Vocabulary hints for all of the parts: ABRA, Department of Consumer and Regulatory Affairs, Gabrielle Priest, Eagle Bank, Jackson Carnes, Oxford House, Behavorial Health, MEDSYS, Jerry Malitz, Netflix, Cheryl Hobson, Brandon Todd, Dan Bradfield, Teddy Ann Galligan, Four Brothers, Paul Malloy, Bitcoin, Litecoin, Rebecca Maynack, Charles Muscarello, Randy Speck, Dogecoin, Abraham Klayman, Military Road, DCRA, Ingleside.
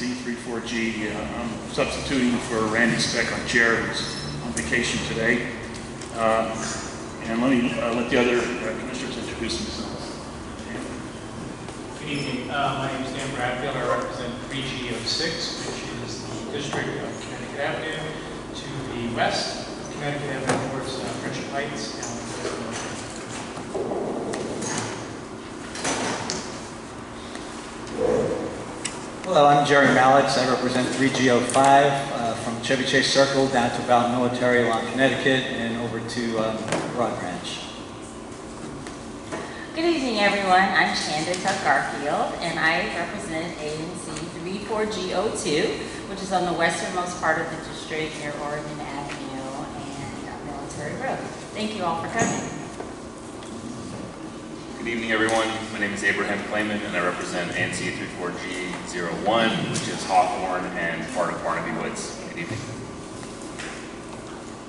ANC3G. I'm substituting for Randy Speck on chair, who's on vacation today. And let me let the other commissioners introduce themselves. Good evening. My name is Dan Bradfield. I represent 3G06, which is the district of Connecticut Avenue to the west. Connecticut Avenue towards Richard Heights. Hello, I'm Jerry Malitz. I represent 3G05 from Chevy Chase Circle down to about Military along Connecticut and over to Broad Branch. Good evening, everyone. I'm Chanda Tuck-Garfield, and I represent ANC 34G02, which is on the westernmost part of the district near Oregon Avenue and Military Road. Thank you all for coming. Good evening, everyone. My name is Abraham Klayman, and I represent ANC34G01, which is Hawthorne and part of Barnaby Woods. Good evening.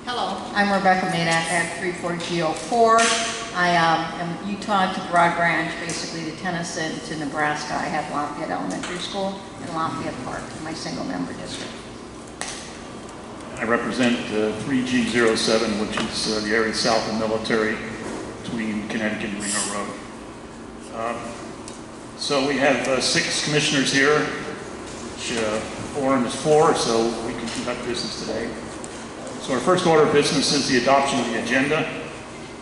Hello, I'm Rebecca Maynack at 34G04. I am Utah to Broad Branch, basically to Tennyson to Nebraska. I have Lafayette Elementary School and Lafayette Park, my single-member district. I represent 3G07, which is the area south of Military between Connecticut and Reno Road. So we have 6 commissioners here, which forum is 4, so we can conduct business today. So our first order of business is the adoption of the agenda,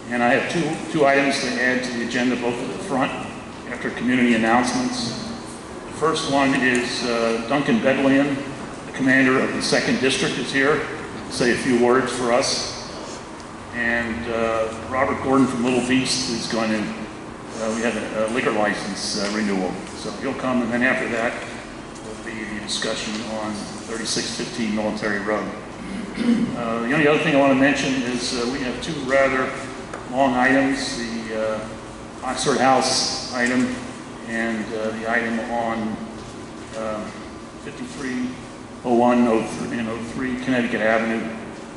and I have two items to add to the agenda, both at the front, after community announcements. The first one is Duncan Bedlion, the commander of the 2nd District, is here, say a few words for us. And Robert Gordon from Little Beast is going to, we have a liquor license renewal. So he'll come, and then after that will be the discussion on 3615 Military Road. The only other thing I want to mention is we have 2 rather long items, the Oxford House item and the item on 5301 and 03 Connecticut Avenue.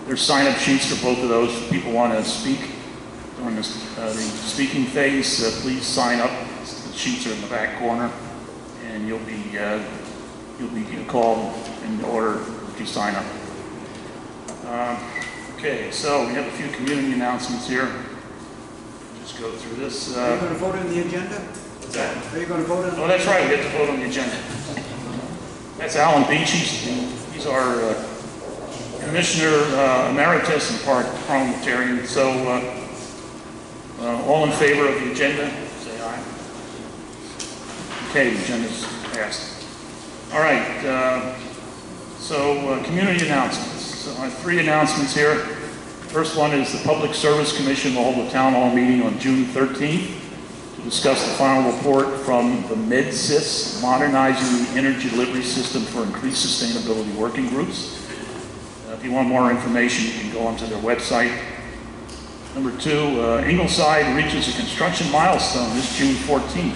There's sign-up sheets for both of those. If people want to speak during the speaking phase, please sign up. The sheets are in the back corner, and you'll be called in order if you sign up. Okay, so we have a few community announcements here. Just go through this. Are you going to vote on the agenda? What's that? Are you going to vote on the agenda? Oh, that's right. We have to vote on the agenda. That's Alan Beachy. He's our Commissioner Emeritus and Parliamentarian. So all in favor of the agenda, say aye. Okay, the agenda's passed. All right, so community announcements. So I have 3 announcements here. First one is the Public Service Commission will hold a town hall meeting on June 13th to discuss the final report from the MEDSYS, Modernizing the Energy Delivery System for Increased Sustainability Working Groups. If you want more information, you can go onto their website. Number 2, Ingleside reaches a construction milestone this June 14th.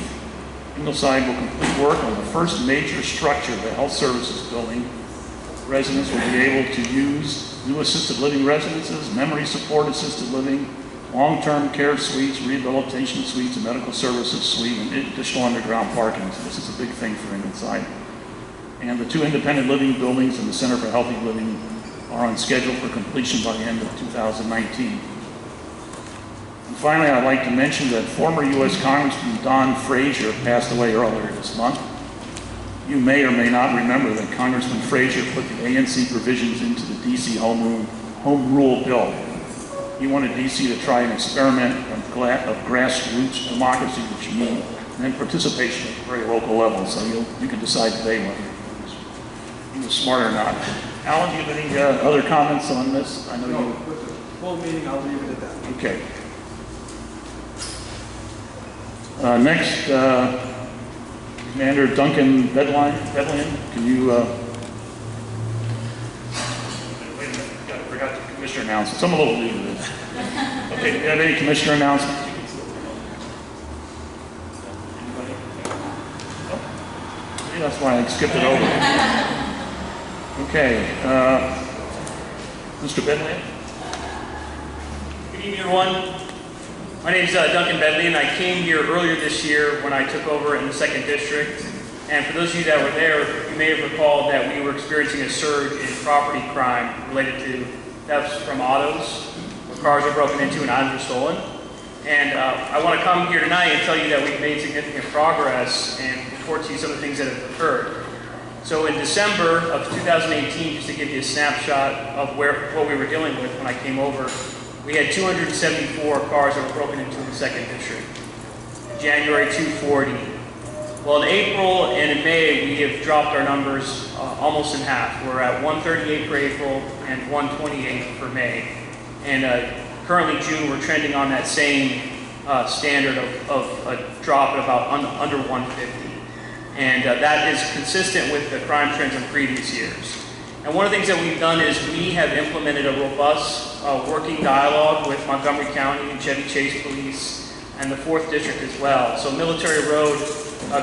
Ingleside will complete work on the first major structure of the health services building. Residents will be able to use new assisted living residences, memory support assisted living, long-term care suites, rehabilitation suites, and medical services suite, and additional underground parking. So this is a big thing for Ingleside. And the 2 independent living buildings in the Center for Healthy Living are on schedule for completion by the end of 2019. And finally, I'd like to mention that former U.S. Congressman Don Frazier passed away earlier this month. You may or may not remember that Congressman Frazier put the ANC provisions into the D.C. Home Rule Bill. He wanted D.C. to try an experiment of grassroots democracy, which means and participation at the very local level. So you can decide today whether he was smart or not. Alan, do you have any other comments on this? I know no, you. With the whole meeting, I'll leave it at that. Okay. Next, Commander Duncan Bedlion, can you? Wait a minute, I forgot the commissioner announcements. I'm a little new to this. Okay, do you have any commissioner announcements? Anybody? Oh. Maybe that's why I skipped it over. Okay, Mr. Bedlion. Good evening, everyone. My name is Duncan Bedlion. I came here earlier this year when I took over in the 2nd District. And for those of you that were there, you may have recalled that we were experiencing a surge in property crime related to thefts from autos, where cars are broken into and items are stolen. And I want to come here tonight and tell you that we've made significant progress and report to you some of the things that have occurred. So in December of 2018, just to give you a snapshot of where what we were dealing with when I came over, we had 274 cars that were broken into in the 2nd District. January 240. Well, in April and in May, we have dropped our numbers almost in half. We're at 138 for April and 128 for May. And currently June, we're trending on that same standard of a drop at about under 150. And that is consistent with the crime trends in previous years. And one of the things that we've done is we have implemented a robust working dialogue with Montgomery County and Chevy Chase Police and the 4th District as well. So Military Road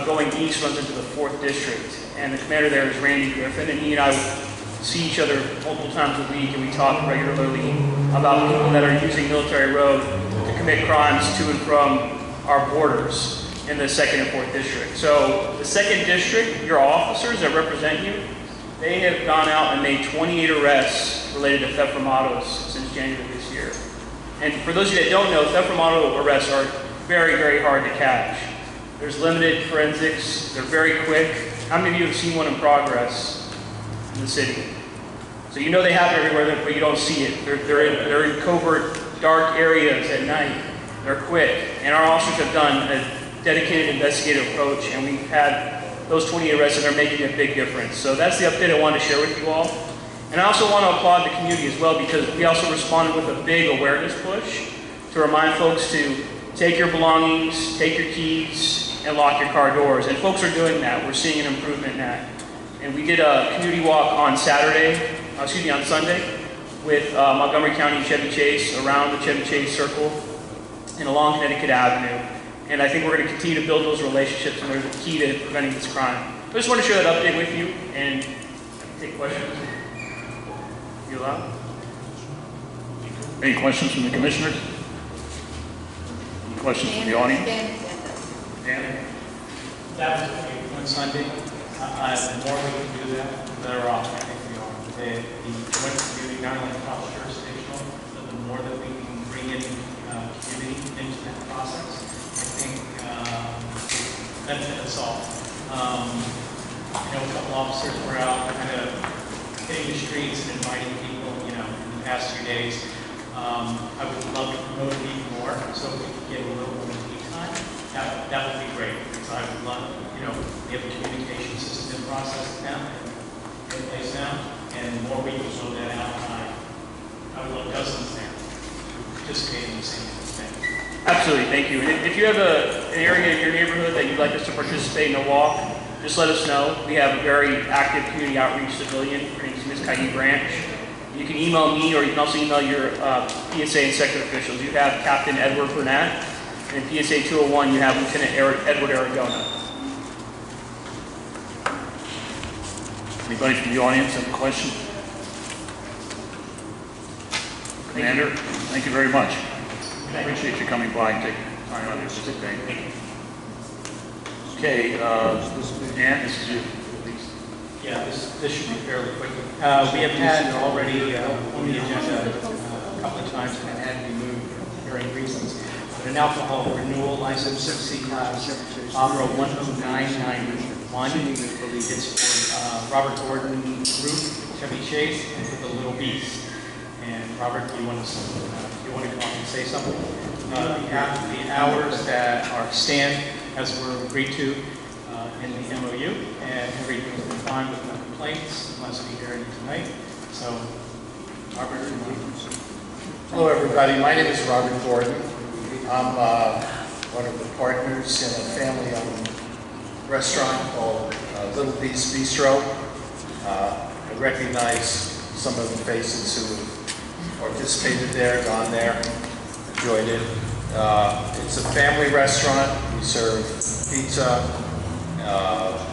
going east runs into the 4th District, and the commander there is Randy Griffin, and he and I see each other multiple times a week, and we talk regularly about people that are using Military Road to commit crimes to and from our borders in the 2nd and 4th District. So the 2nd District, your officers that represent you, they have gone out and made 28 arrests related to theft from autos since January of this year. And for those of you that don't know, theft from auto arrests are very, very hard to catch. There's limited forensics, they're very quick. How many of you have seen one in progress in the city? So you know they happen everywhere, but you don't see it. They're in covert, dark areas at night. They're quick. And our officers have done a dedicated investigative approach, and we've had those 20 arrests, and they're making a big difference. So that's the update I wanted to share with you all. And I also want to applaud the community as well, because we also responded with a big awareness push to remind folks to take your belongings, take your keys, and lock your car doors. And folks are doing that. We're seeing an improvement in that. And we did a community walk on Sunday with Montgomery County Chevy Chase around the Chevy Chase Circle and along Connecticut Avenue. And I think we're going to continue to build those relationships, and they're the key to preventing this crime. I just want to share that update with you and take questions. You allowed? Any questions from the commissioners? Questions from the audience? Dan? That was great on Sunday. The more we can do that, the better off I think we are. The joint community, not only cross jurisdictional, but the more that we can bring in community into that process, I think benefit us all. I know a couple officers were out kind of hitting the streets and inviting people, you know, in the past few days. I would love to promote me more, so if we could get a little more lead time, that would be great. Because I would love, you know, we have a communication system in process now, in place now, and the more we can slow that out, I would love dozens now to participate in the same thing. Absolutely, thank you. And if you have an area in your neighborhood that you'd like us to participate in a walk, just let us know. We have a very active community outreach civilian. Her name is Ms. Kaige Branch. You can email me, or you can also email your PSA and sector officials. You have Captain Edward Burnett, and in PSA 201, you have Lieutenant Edward Aragona. Anybody from the audience have a question? Commander, thank you very much. I appreciate you coming by and taking time out of your sick day. Okay, Dan, this is you. Yeah, this should be fairly quick. We have had already on the agenda a couple of times, and it had to be moved for varying reasons. But an alcohol renewal license, 6C class, ABRA 109981. It's for Robert Gordon Group, Chevy Chase, and for the Little Beast. And Robert, do you want to come up and say something? The hours that are stand, as were agreed to in the MOU, and everything's been fine with no complaints, unless we hear any tonight. So, Robert. Hello, everybody. My name is Robert Gordon. I'm one of the partners in a family-owned restaurant called Little Beast Bistro. I recognize some of the faces who have participated there, gone there, enjoyed it. It's a family restaurant. We serve pizza,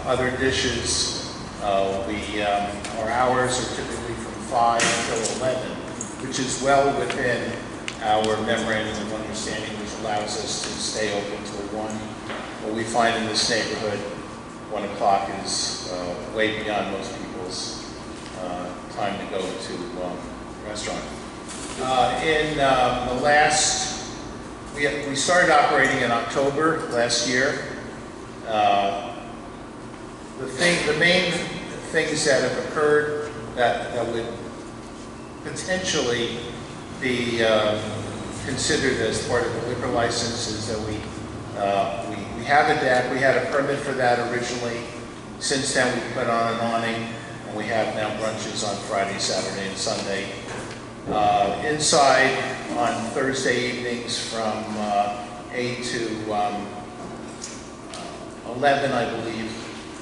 other dishes. Our hours are typically from 5 till 11, which is well within our memorandum of understanding, which allows us to stay open till 1. But we find in this neighborhood 1 o'clock is way beyond most people's time to go to a restaurant. We started operating in October last year. The main things that have occurred that would potentially be considered as part of the liquor license is that we have a deck. We had a permit for that originally. Since then, we put on an awning, and we have now brunches on Friday, Saturday, and Sunday. Inside on Thursday evenings from 8 to 11, I believe,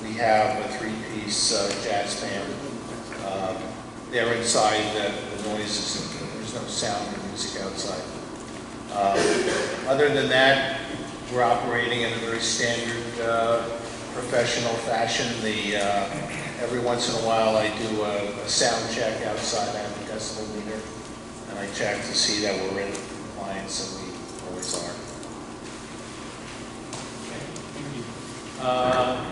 we have a three-piece jazz band. They're inside, the noise is, there's no sound or music outside. Other than that, we're operating in a very standard professional fashion. Every once in a while I do a sound check outside. I have a decibel meter, and I check to see that we're in compliance, and we always are. Okay, thank you.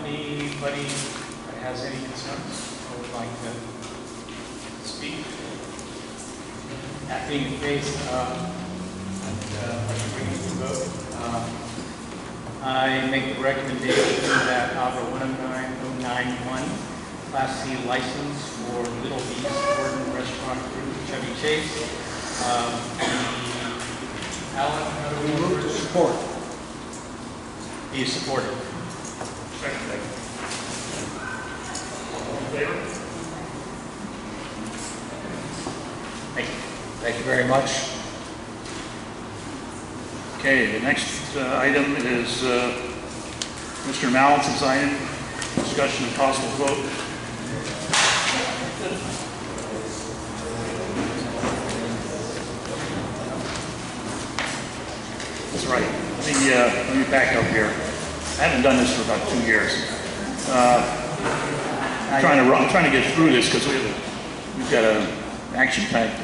Anybody that has any concerns or would like to speak? That being the case, I'd like to bring you to vote. I make the recommendation that ABRA 109091, Class C license for Little Beast Gordon Restaurant Group, Chevy Chase. Alan, how do we move to support? He is supported. Second. All in favor? Thank you. Thank you very much. Okay, the next item is Mr. Malitz's item, discussion and possible vote. That's right. Let me back up here. I haven't done this for about 2 years. I'm trying to get through this because we've got an action-packed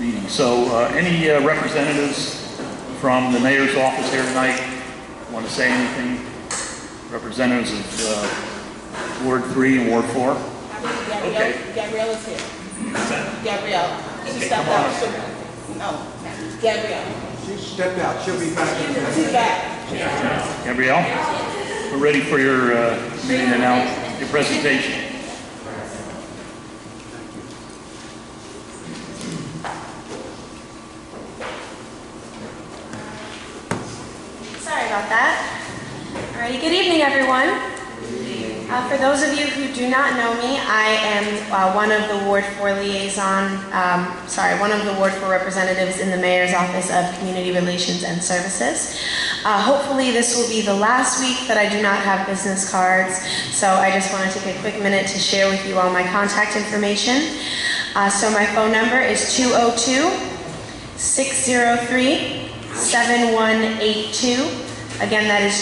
meeting. So any representatives from the mayor's office here tonight want to say anything? Representatives of Ward 3 and Ward 4? Okay. Gabrielle is here. Gabrielle. She stepped out. No, Gabrielle. She stepped out. She'll be back. She's back. Yeah. Gabrielle, we're ready for your meeting and now your presentation. For those of you who do not know me, I am one of the Ward 4 Ward 4 representatives in the Mayor's Office of Community Relations and Services. Hopefully this will be the last week that I do not have business cards, so I just want to take a quick minute to share with you all my contact information. So my phone number is 202-603-7182. Again, that is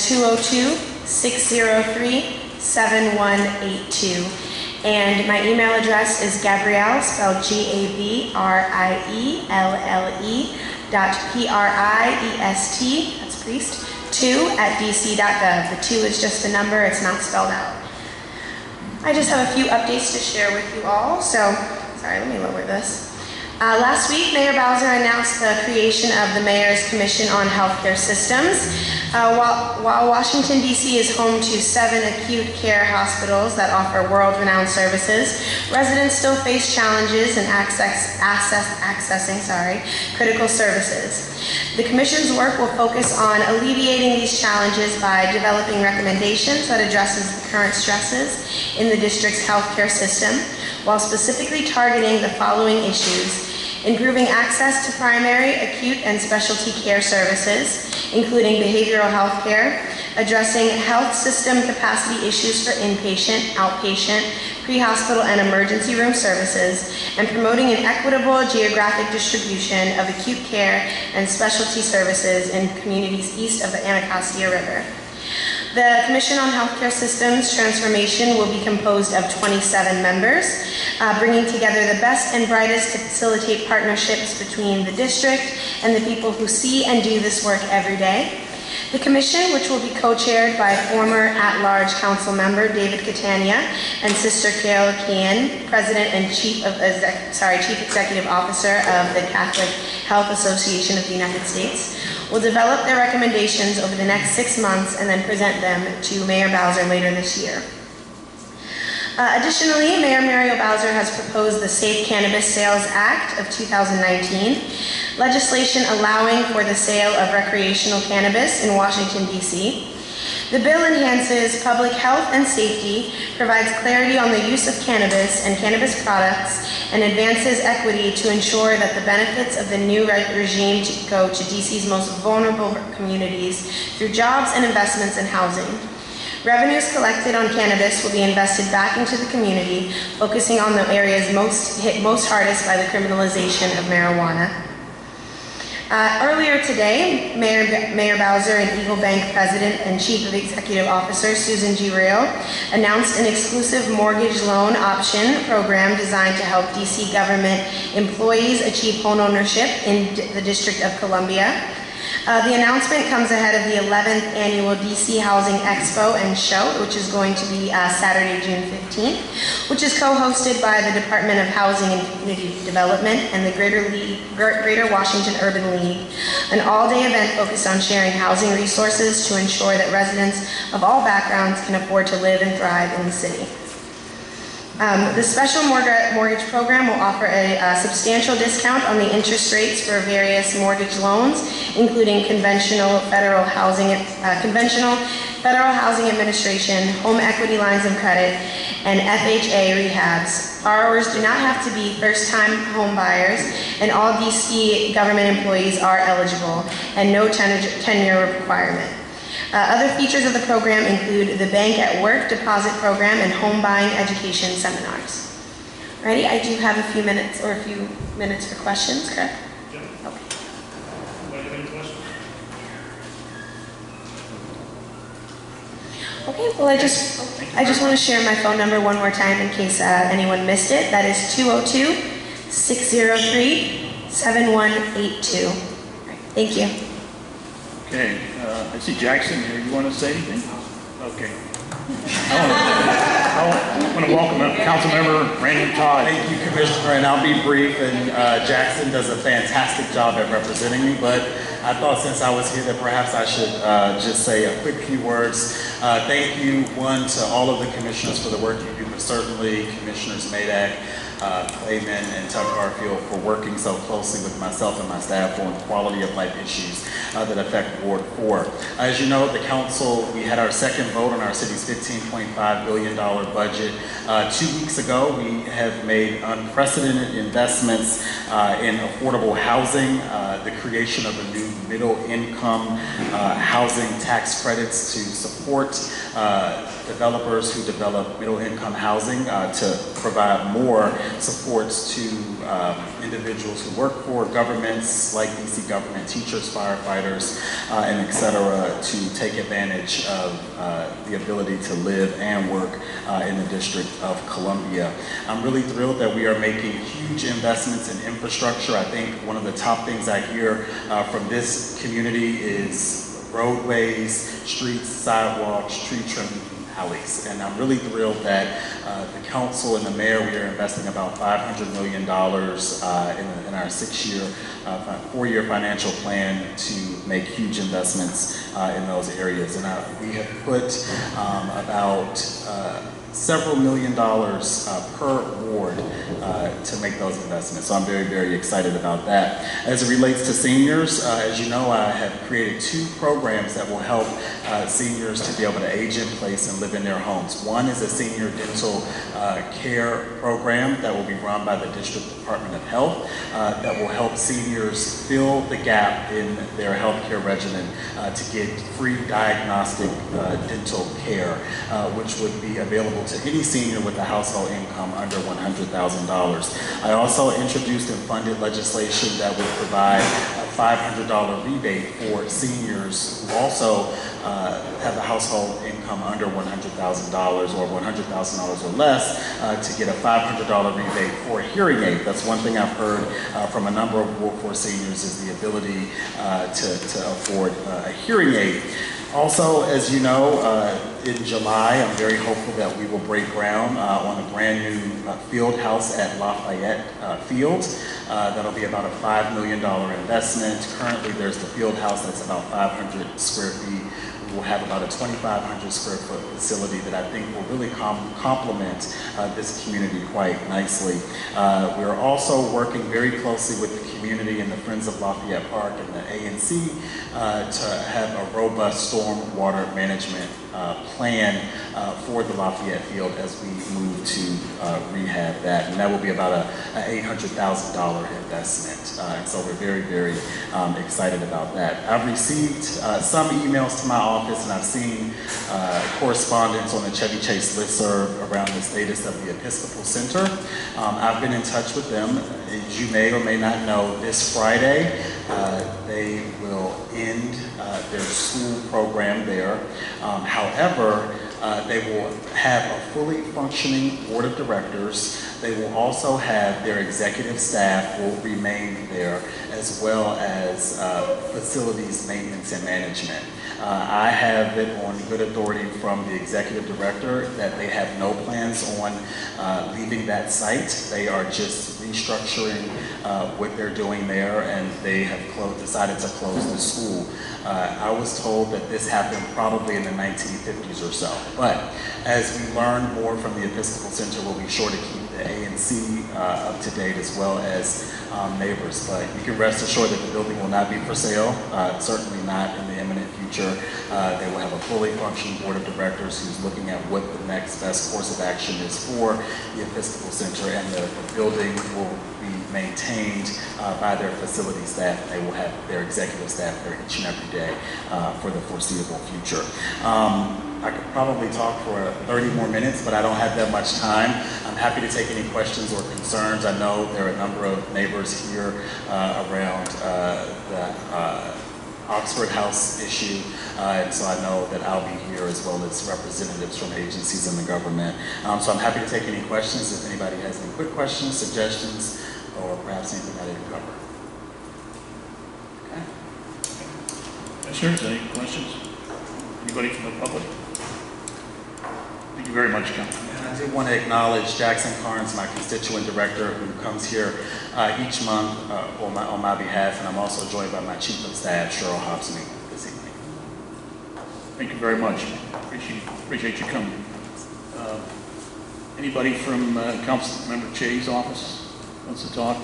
202-603-7182. And my email address is Gabrielle, spelled GABRIELLE.PRIEST, that's Priest, 2@dc.gov. The 2 is just a number, it's not spelled out. I just have a few updates to share with you all. So, sorry, let me lower this. Last week, Mayor Bowser announced the creation of the Mayor's Commission on Healthcare Systems. While Washington, D.C. is home to 7 acute care hospitals that offer world-renowned services, residents still face challenges in accessing critical services. The Commission's work will focus on alleviating these challenges by developing recommendations that addresses the current stresses in the district's healthcare system, while specifically targeting the following issues: improving access to primary, acute, and specialty care services, including behavioral health care, addressing health system capacity issues for inpatient, outpatient, pre-hospital, and emergency room services, and promoting an equitable geographic distribution of acute care and specialty services in communities east of the Anacostia River. The Commission on Healthcare Systems Transformation will be composed of 27 members, bringing together the best and brightest to facilitate partnerships between the district and the people who see and do this work every day. The commission, which will be co-chaired by former at-large council member David Catania and Sister Carol Kean, president and chief executive officer of the Catholic Health Association of the United States, will develop their recommendations over the next 6 months and then present them to Mayor Bowser later this year. Additionally, Mayor Muriel Bowser has proposed the Safe Cannabis Sales Act of 2019, legislation allowing for the sale of recreational cannabis in Washington, D.C. The bill enhances public health and safety, provides clarity on the use of cannabis and cannabis products, and advances equity to ensure that the benefits of the new regime go to D.C.'s most vulnerable communities through jobs and investments in housing. Revenues collected on cannabis will be invested back into the community, focusing on the areas hit hardest by the criminalization of marijuana. Earlier today, Mayor Bowser and Eagle Bank President and Chief of Executive Officer Susan G. Riel announced an exclusive mortgage loan option program designed to help DC government employees achieve home ownership in the District of Columbia. The announcement comes ahead of the 11th annual DC Housing Expo and Show, which is going to be Saturday, June 15th, which is co-hosted by the Department of Housing and Community Development and the Greater Washington Urban League, an all-day event focused on sharing housing resources to ensure that residents of all backgrounds can afford to live and thrive in the city. The special mortgage program will offer a substantial discount on the interest rates for various mortgage loans, including conventional Federal Housing Administration, home equity lines of credit, and FHA rehabs. Borrowers do not have to be first-time home buyers, and all DC government employees are eligible, and no tenure requirement. Other features of the program include the Bank at Work deposit program and home buying education seminars. Alrighty, I do have a few minutes for questions, correct? Yeah. Okay. Any questions? Okay, well I just want to share my phone number one more time in case anyone missed it. That is 202-603-7182. Right, thank you. Okay, I see Jackson here. You want to say anything? Okay. I want to welcome up Councilmember Brandon Todd. Thank you, Commissioner, and I'll be brief. And Jackson does a fantastic job at representing me, but I thought since I was here that perhaps I should just say a quick few words. Thank you, one, to all of the commissioners for the work you do, but certainly Commissioners Maynack, Klayman, and Tuck-Garfield for working so closely with myself and my staff on quality of life issues that affect Ward 4. As you know, the council, we had our second vote on our city's $15.5 billion budget 2 weeks ago. We have made unprecedented investments in affordable housing, the creation of a new middle-income housing tax credits to support developers who develop middle-income housing to provide more supports to individuals who work for governments like DC government, teachers, firefighters, and et cetera, to take advantage of the ability to live and work in the District of Columbia. I'm really thrilled that we are making huge investments in infrastructure. I think one of the top things I hear from this community is roadways, streets, sidewalks, tree trimming, alleys. And I'm really thrilled that the council and the mayor, we are investing about $500 million in our four-year financial plan to make huge investments in those areas. And we have put about several million dollars per ward to make those investments. So I'm very, very excited about that. As it relates to seniors, as you know, I have created two programs that will help seniors to be able to age in place and live in their homes. One is a senior dental care program that will be run by the District Department of Health that will help seniors fill the gap in their healthcare regimen to get free diagnostic dental care, which would be available to any senior with a household income under $100,000. I also introduced and funded legislation that would provide a $500 rebate for seniors who also have a household income under $100,000 or $100,000 or less to get a $500 rebate for a hearing aid. That's one thing I've heard from a number of workforce seniors is the ability to afford a hearing aid. Also, as you know, in July, I'm very hopeful that we will break ground on a brand new field house at Lafayette Fields. That'll be about a $5 million investment. Currently, there's the field house that's about 500 square feet. We'll have about a 2,500 square foot facility that I think will really complement this community quite nicely. We're also working very closely with the community and the Friends of Lafayette Park and the ANC to have a robust stormwater management plan for the Lafayette Field as we move to rehab that. And that will be about a $800,000 investment. And so we're very, very excited about that. I've received some emails to my office, and I've seen correspondence on the Chevy Chase listserv around the status of the Episcopal Center. I've been in touch with them. As you may or may not know, this Friday they will end their school program there. However, they will have a fully functioning board of directors. They will also have their executive staff will remain there, as well as facilities maintenance and management. I have it on good authority from the executive director that they have no plans on leaving that site. They are just restructuring what they're doing there, and they have decided to close the school. I was told that this happened probably in the 1950s or so. But as we learn more from the Episcopal Center, we'll be sure to keep the ANC up to date, as well as neighbors. But you can rest assured that the building will not be for sale, certainly not in the imminent future. They will have a fully functioning board of directors who's looking at what the next best course of action is for the Episcopal Center, and the building will be maintained by their facility staff. They will have their executive staff there each and every day for the foreseeable future. I could probably talk for 30 more minutes, but I don't have that much time. I'm happy to take any questions or concerns. I know there are a number of neighbors here around the Oxford House issue, and so I know that I'll be here, as well as representatives from agencies in the government. So I'm happy to take any questions if anybody has any quick questions, suggestions, or perhaps anything I didn't cover. Okay. Sure, any questions? Anybody from the public? Thank you very much, Councilman. And I do want to acknowledge Jackson Carnes, my constituent director, who comes here each month on my behalf, and I'm also joined by my chief of staff, Cheryl Hobson, this evening. Thank you very much. Appreciate you coming. Anybody from Councilmember Che's office wants to talk?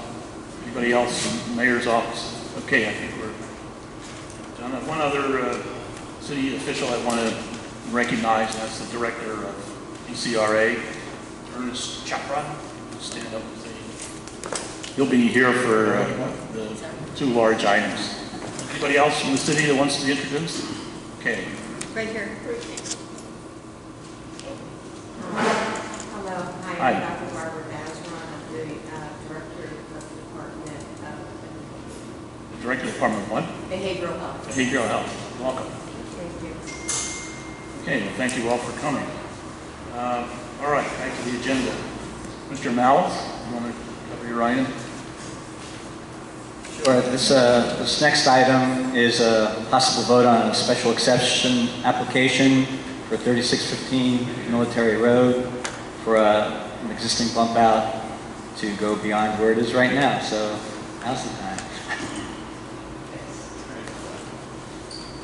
Anybody else from the mayor's office? Okay, I think we're done. One other city official I want to recognize, and that's the director of DCRA, Ernest Chapprah. Stand up and say he'll be here for the two large items. Anybody else from the city that wants to be introduced? Okay. Right here. Hello. Hi. I'm Dr. Barbara Bazron. I'm the director of the Department of... The director of the Department of what? Behavioral Health. Behavioral Health. Welcome. Thank you. Okay. Well, thank you all for coming. All right, back to the agenda. Mr. Malitz, you want to cover your item? Sure. This next item is a possible vote on a special exception application for 3615 Military Road for an existing bump out to go beyond where it is right now. So, now's the time.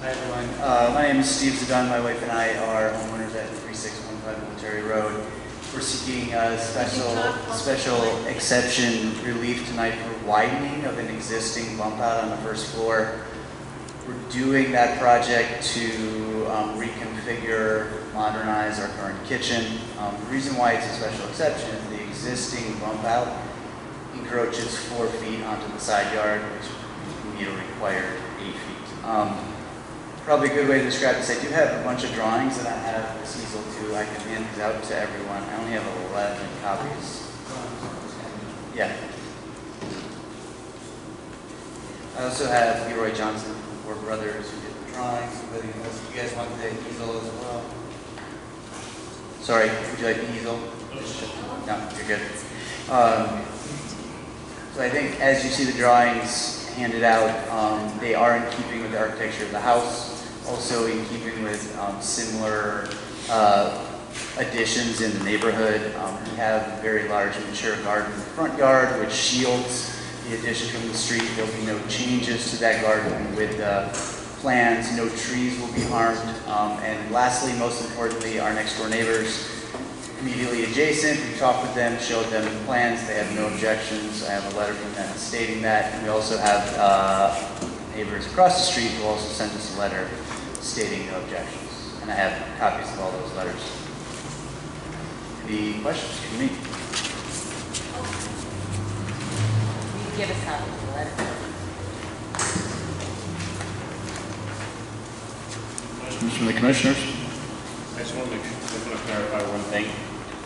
Hi, everyone. My name is Steve Zidane. My wife and I are homeowners at 3615 Military Road. We're seeking a special exception relief tonight for widening of an existing bump out on the first floor. We're doing that project to reconfigure, modernize our current kitchen. The reason why it's a special exception is the existing bump out encroaches 4 feet onto the side yard, which we required 8 feet. Probably a good way to describe this. I do have a bunch of drawings that I have this easel too. I can hand these out to everyone. I only have 11 copies. Yeah. I also have Leroy Johnson from Four Brothers who did the drawings with you, unless you guys want the easel as well. Sorry, would you like the easel? No, you're good. So I think as you see the drawings handed out, they are in keeping with the architecture of the house, also in keeping with similar additions in the neighborhood. We have a very large mature garden in the front yard, which shields the addition from the street. There will be no changes to that garden with the plans. No trees will be harmed. And lastly, most importantly, our next door neighbors immediately adjacent. We talked with them, showed them the plans. They have no objections. I have a letter from them stating that. And we also have neighbors across the street who also sent us a letter stating no objections. And I have copies of all those letters. Any questions for me? Give us half of the letter. Questions from the commissioners? I just want to clarify one thing.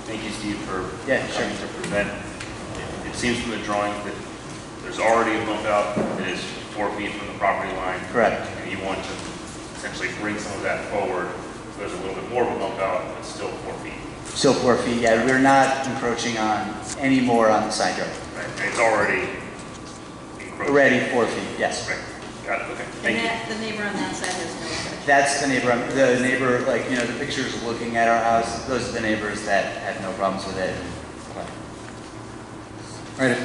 Thank you, Steve, for coming to present. It seems from the drawings that there's already a bump out that is 4 feet from the property line. Correct. And you want to essentially bring some of that forward. So there's a little bit more of a bump out, but still 4 feet. Still 4 feet, yeah. We're not encroaching on any more on the side yard. Right. And it's already... Already 4 feet, yes. Right. Got it. Okay. Thank you. The neighbor on that side has no objection. That's the neighbor. The neighbor, like, you know, the pictures looking at our house. Those are the neighbors that have no problems with it. Right.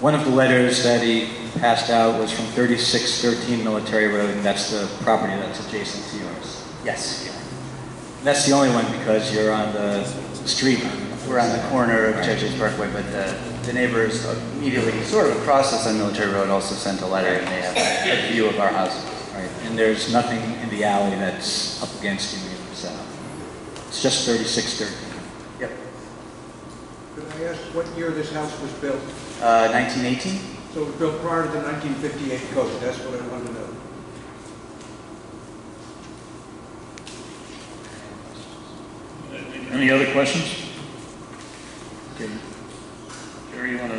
One of the letters that he passed out was from 3613 Military Road, and that's the property that's adjacent to yours. Yes. Yeah. That's the only one because you're on the street. We're on the corner of Church's Parkway, but the neighbors immediately sort of across us on Military Road also sent a letter, and they have a view of our house. Right. And there's nothing in the alley that's up against you, so it's just 3613. Yep. Could I ask what year this house was built? 1918. So it was built prior to the 1958 code. That's what I wanted to know. Any other questions? Okay. Jerry, you want a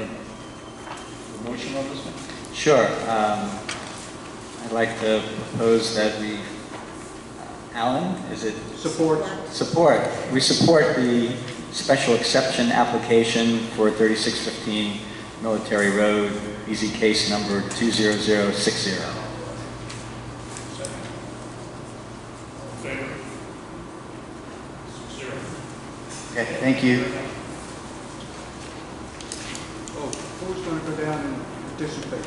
motion on this one? Sure. I'd like to propose that we, Alan, is it? Support. Support. We support the special exception application for 3615 Military Road, easy case number 20060. Second. Okay, thank you. Who's going to go down and participate?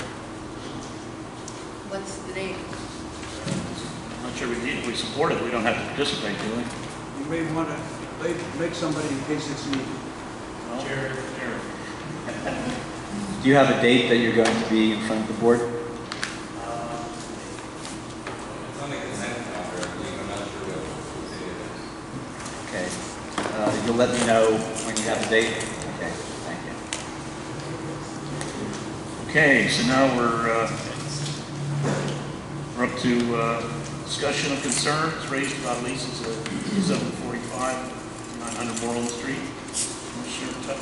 What's the name? I'm not sure we need it. We support it. We don't have to participate, do we? You may want to make somebody in case it's needed. Well, Jerry. Do you have a date that you're going to be in front of the board? It's on the consent calendar. I'm not sure what it is. Okay. You'll let me know when you have a date? Okay, so now we're up to discussion of concerns raised about leases at 745 and 900 Moreland Street. Commissioner Tuck.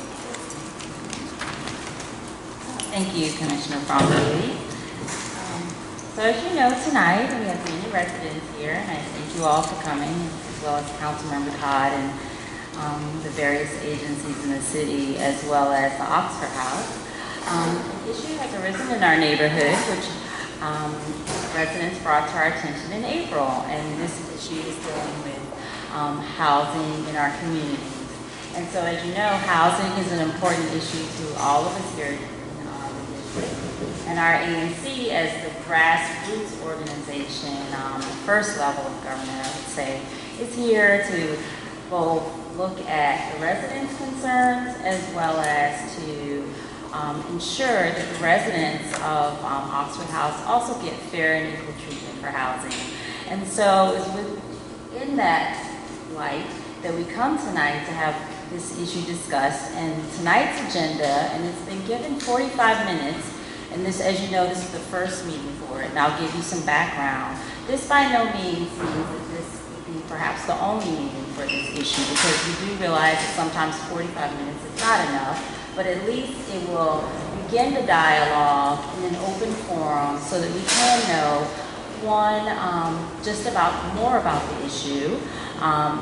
Thank you, Commissioner Bromley. So as you know, tonight we have many residents here, and I thank you all for coming, as well as Councilmember Todd and the various agencies in the city, as well as the Oxford House. An issue has arisen in our neighborhood, which residents brought to our attention in April, and this issue is dealing with housing in our communities. And so, as you know, housing is an important issue to all of us here in our district. And our ANC, as the grassroots organization, the first level of government, I would say, is here to both look at the residents' concerns as well as to ensure that the residents of Oxford House also get fair and equal treatment for housing. And so it's within that light that we come tonight to have this issue discussed. And tonight's agenda, and it's been given 45 minutes, and this, as you know, this is the first meeting for it, and I'll give you some background. This by no means means that this would be perhaps the only meeting for this issue, because we do realize that sometimes 45 minutes is not enough. But at least it will begin the dialogue in an open forum so that we can know one just about more about the issue,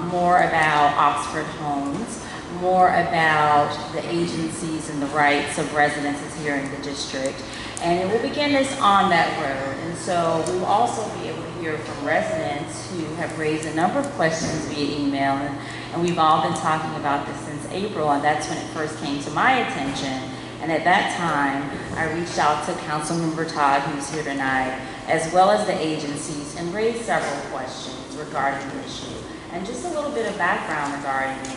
more about Oxford Homes, more about the agencies and the rights of residences here in the district. And it will begin us on that road. And so we will also be able to hear from residents who have raised a number of questions via email. And we've all been talking about this since April, and that's when it first came to my attention. And at that time, I reached out to Councilmember Todd, who's here tonight, as well as the agencies, and raised several questions regarding the issue. And just a little bit of background regarding it.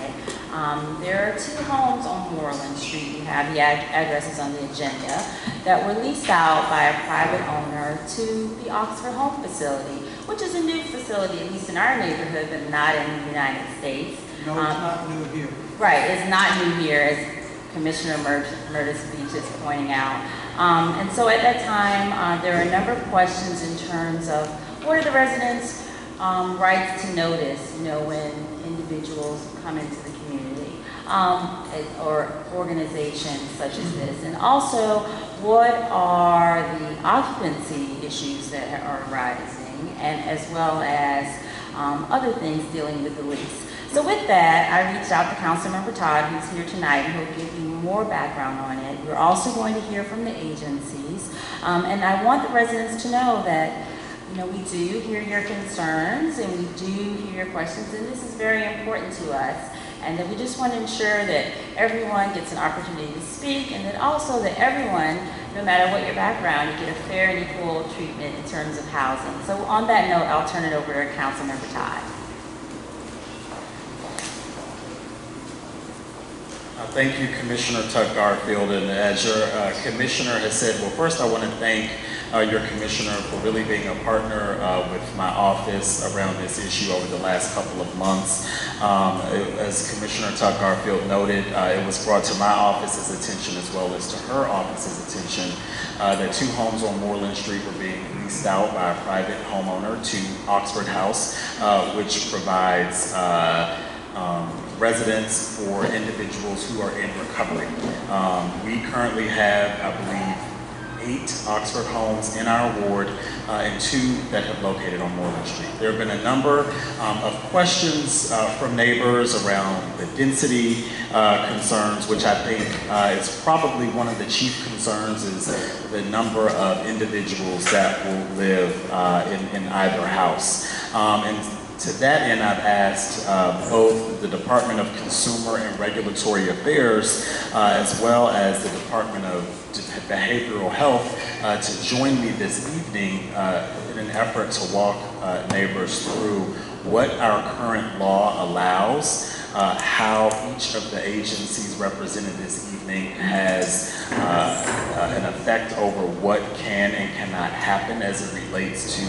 There are two homes on Moreland Street, you have the addresses on the agenda, that were leased out by a private owner to the Oxford Home Facility, which is a new facility, at least in our neighborhood, but not in the United States. No, it's not new here. Right, it's not new here, as Commissioner Murtis-Beach is pointing out. And so at that time, there were a number of questions in terms of what are the residents' rights to notice, you know, when individuals come into the community or organizations such as this, and also what are the occupancy issues that are arising, and as well as other things dealing with the lease. So with that, I reached out to Councilmember Todd, who's here tonight, and he'll give you more background on it. We're also going to hear from the agencies, and I want the residents to know that, you know, we do hear your concerns and we do hear your questions, and this is very important to us, and that we just want to ensure that everyone gets an opportunity to speak, and that also that everyone, no matter what your background, you get a fair and equal treatment in terms of housing. So on that note, I'll turn it over to Councilmember Todd. Thank you, Commissioner Tuck-Garfield, and as your commissioner has said, well, first I want to thank your commissioner for really being a partner with my office around this issue over the last couple of months. As Commissioner Tuck-Garfield noted, it was brought to my office's attention as well as to her office's attention that two homes on Moreland Street were being leased out by a private homeowner to Oxford House, which provides residents for individuals who are in recovery. We currently have, I believe, 8 Oxford Homes in our ward and 2 that have located on Moreland Street. There have been a number of questions from neighbors around the density concerns, which I think is probably one of the chief concerns, is the number of individuals that will live in either house. And to that end, I've asked both the Department of Consumer and Regulatory Affairs as well as the Department of Behavioral Health to join me this evening in an effort to walk neighbors through what our current law allows, how each of the agencies represented this evening has an effect over what can and cannot happen as it relates to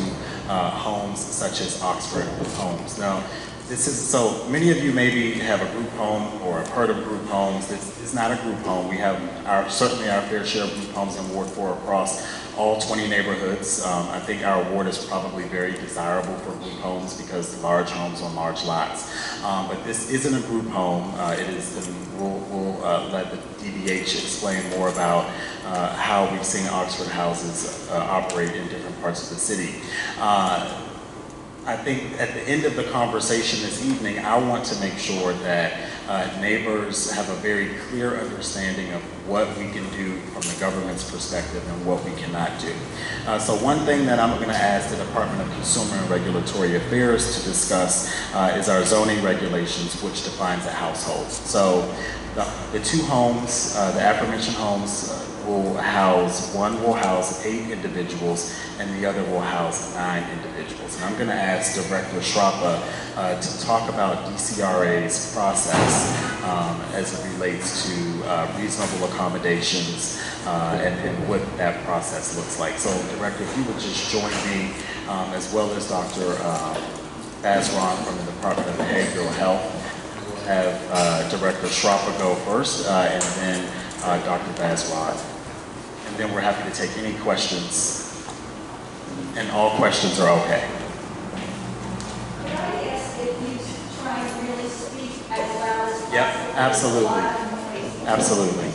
homes such as Oxford Homes. Now, this is, so many of you maybe have a group home or have heard of group homes. This is not a group home. We have our, certainly our fair share of group homes in Ward 4 across all 20 neighborhoods. I think our ward is probably very desirable for group homes because large homes on large lots. But this isn't a group home. It is, and we'll let the DBH explain more about how we've seen Oxford Houses operate in different parts of the city. I think at the end of the conversation this evening, I want to make sure that neighbors have a very clear understanding of what we can do from the government's perspective and what we cannot do. So one thing that I'm going to ask the Department of Consumer and Regulatory Affairs to discuss is our zoning regulations, which defines a household. So the two homes, the aforementioned homes, will house, one will house 8 individuals and the other will house 9 individuals. And I'm going to ask Director Chapprah to talk about DCRA's process as it relates to reasonable accommodations and what that process looks like. So Director, if you would just join me as well as Dr. Bazron from the Department of Behavioral Health. We'll have Director Chapprah go first and then Dr. Bazron. And then we're happy to take any questions. And all questions are okay. Can I ask if you try and really speak as loud as possible? Yep, absolutely. Absolutely.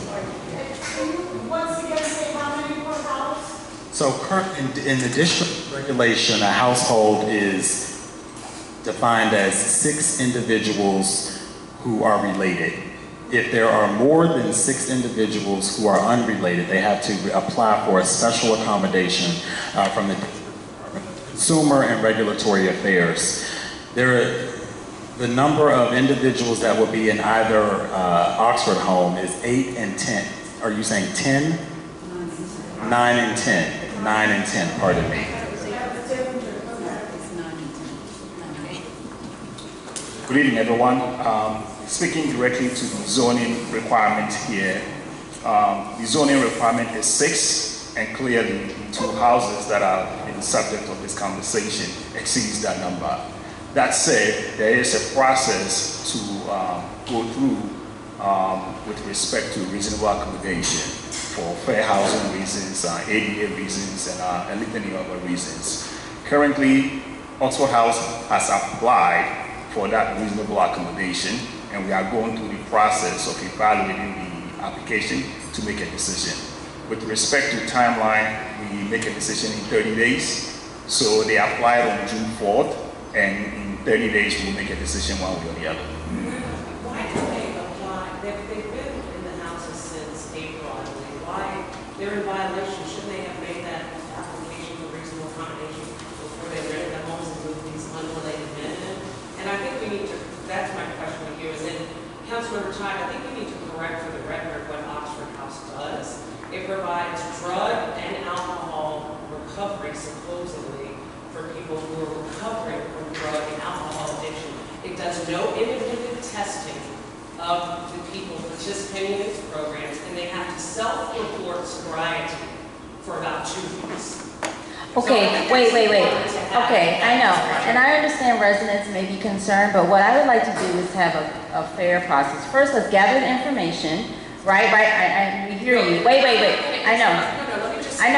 Can you once again say how many more houses? So in the district regulation, a household is defined as 6 individuals who are related. If there are more than 6 individuals who are unrelated, they have to apply for a special accommodation from the Consumer and Regulatory Affairs. The number of individuals that will be in either Oxford home is 8 and 10. Are you saying 10? 9 and 10. 9 and 10. Pardon me. Good evening, everyone. Speaking directly to the zoning requirement here, the zoning requirement is 6, and clearly 2 houses that are in the subject of this conversation exceeds that number. That said, there is a process to go through with respect to reasonable accommodation for fair housing reasons, ADA reasons, and a litany of other reasons. Currently, Oxford House has applied for that reasonable accommodation, and we are going through the process of evaluating the application to make a decision. With respect to timeline, we make a decision in 30 days. So they applied on June 4th, and in 30 days we'll make a decision one way or the other. Why do they apply? They've been in the houses since April, I believe. Why? They're in violation. Shouldn't they have made that application for reasonable accommodation before they rented the homes and moved these unrelated men in? And I think we need to, that's my question with you, is that Councilmember Todd, I think we need to correct for the record what Oxford House does. It provides drug and alcohol recovery, supposedly, for people who are recovering from drug and alcohol addiction. It does no independent testing of the people participating in these programs, and they have to self-report sobriety for about 2 weeks. Okay, so wait. Okay, I know, and I understand residents may be concerned, but what I would like to do is have a fair process. First, let's gather the information, right? I hear you. Wait. I know. I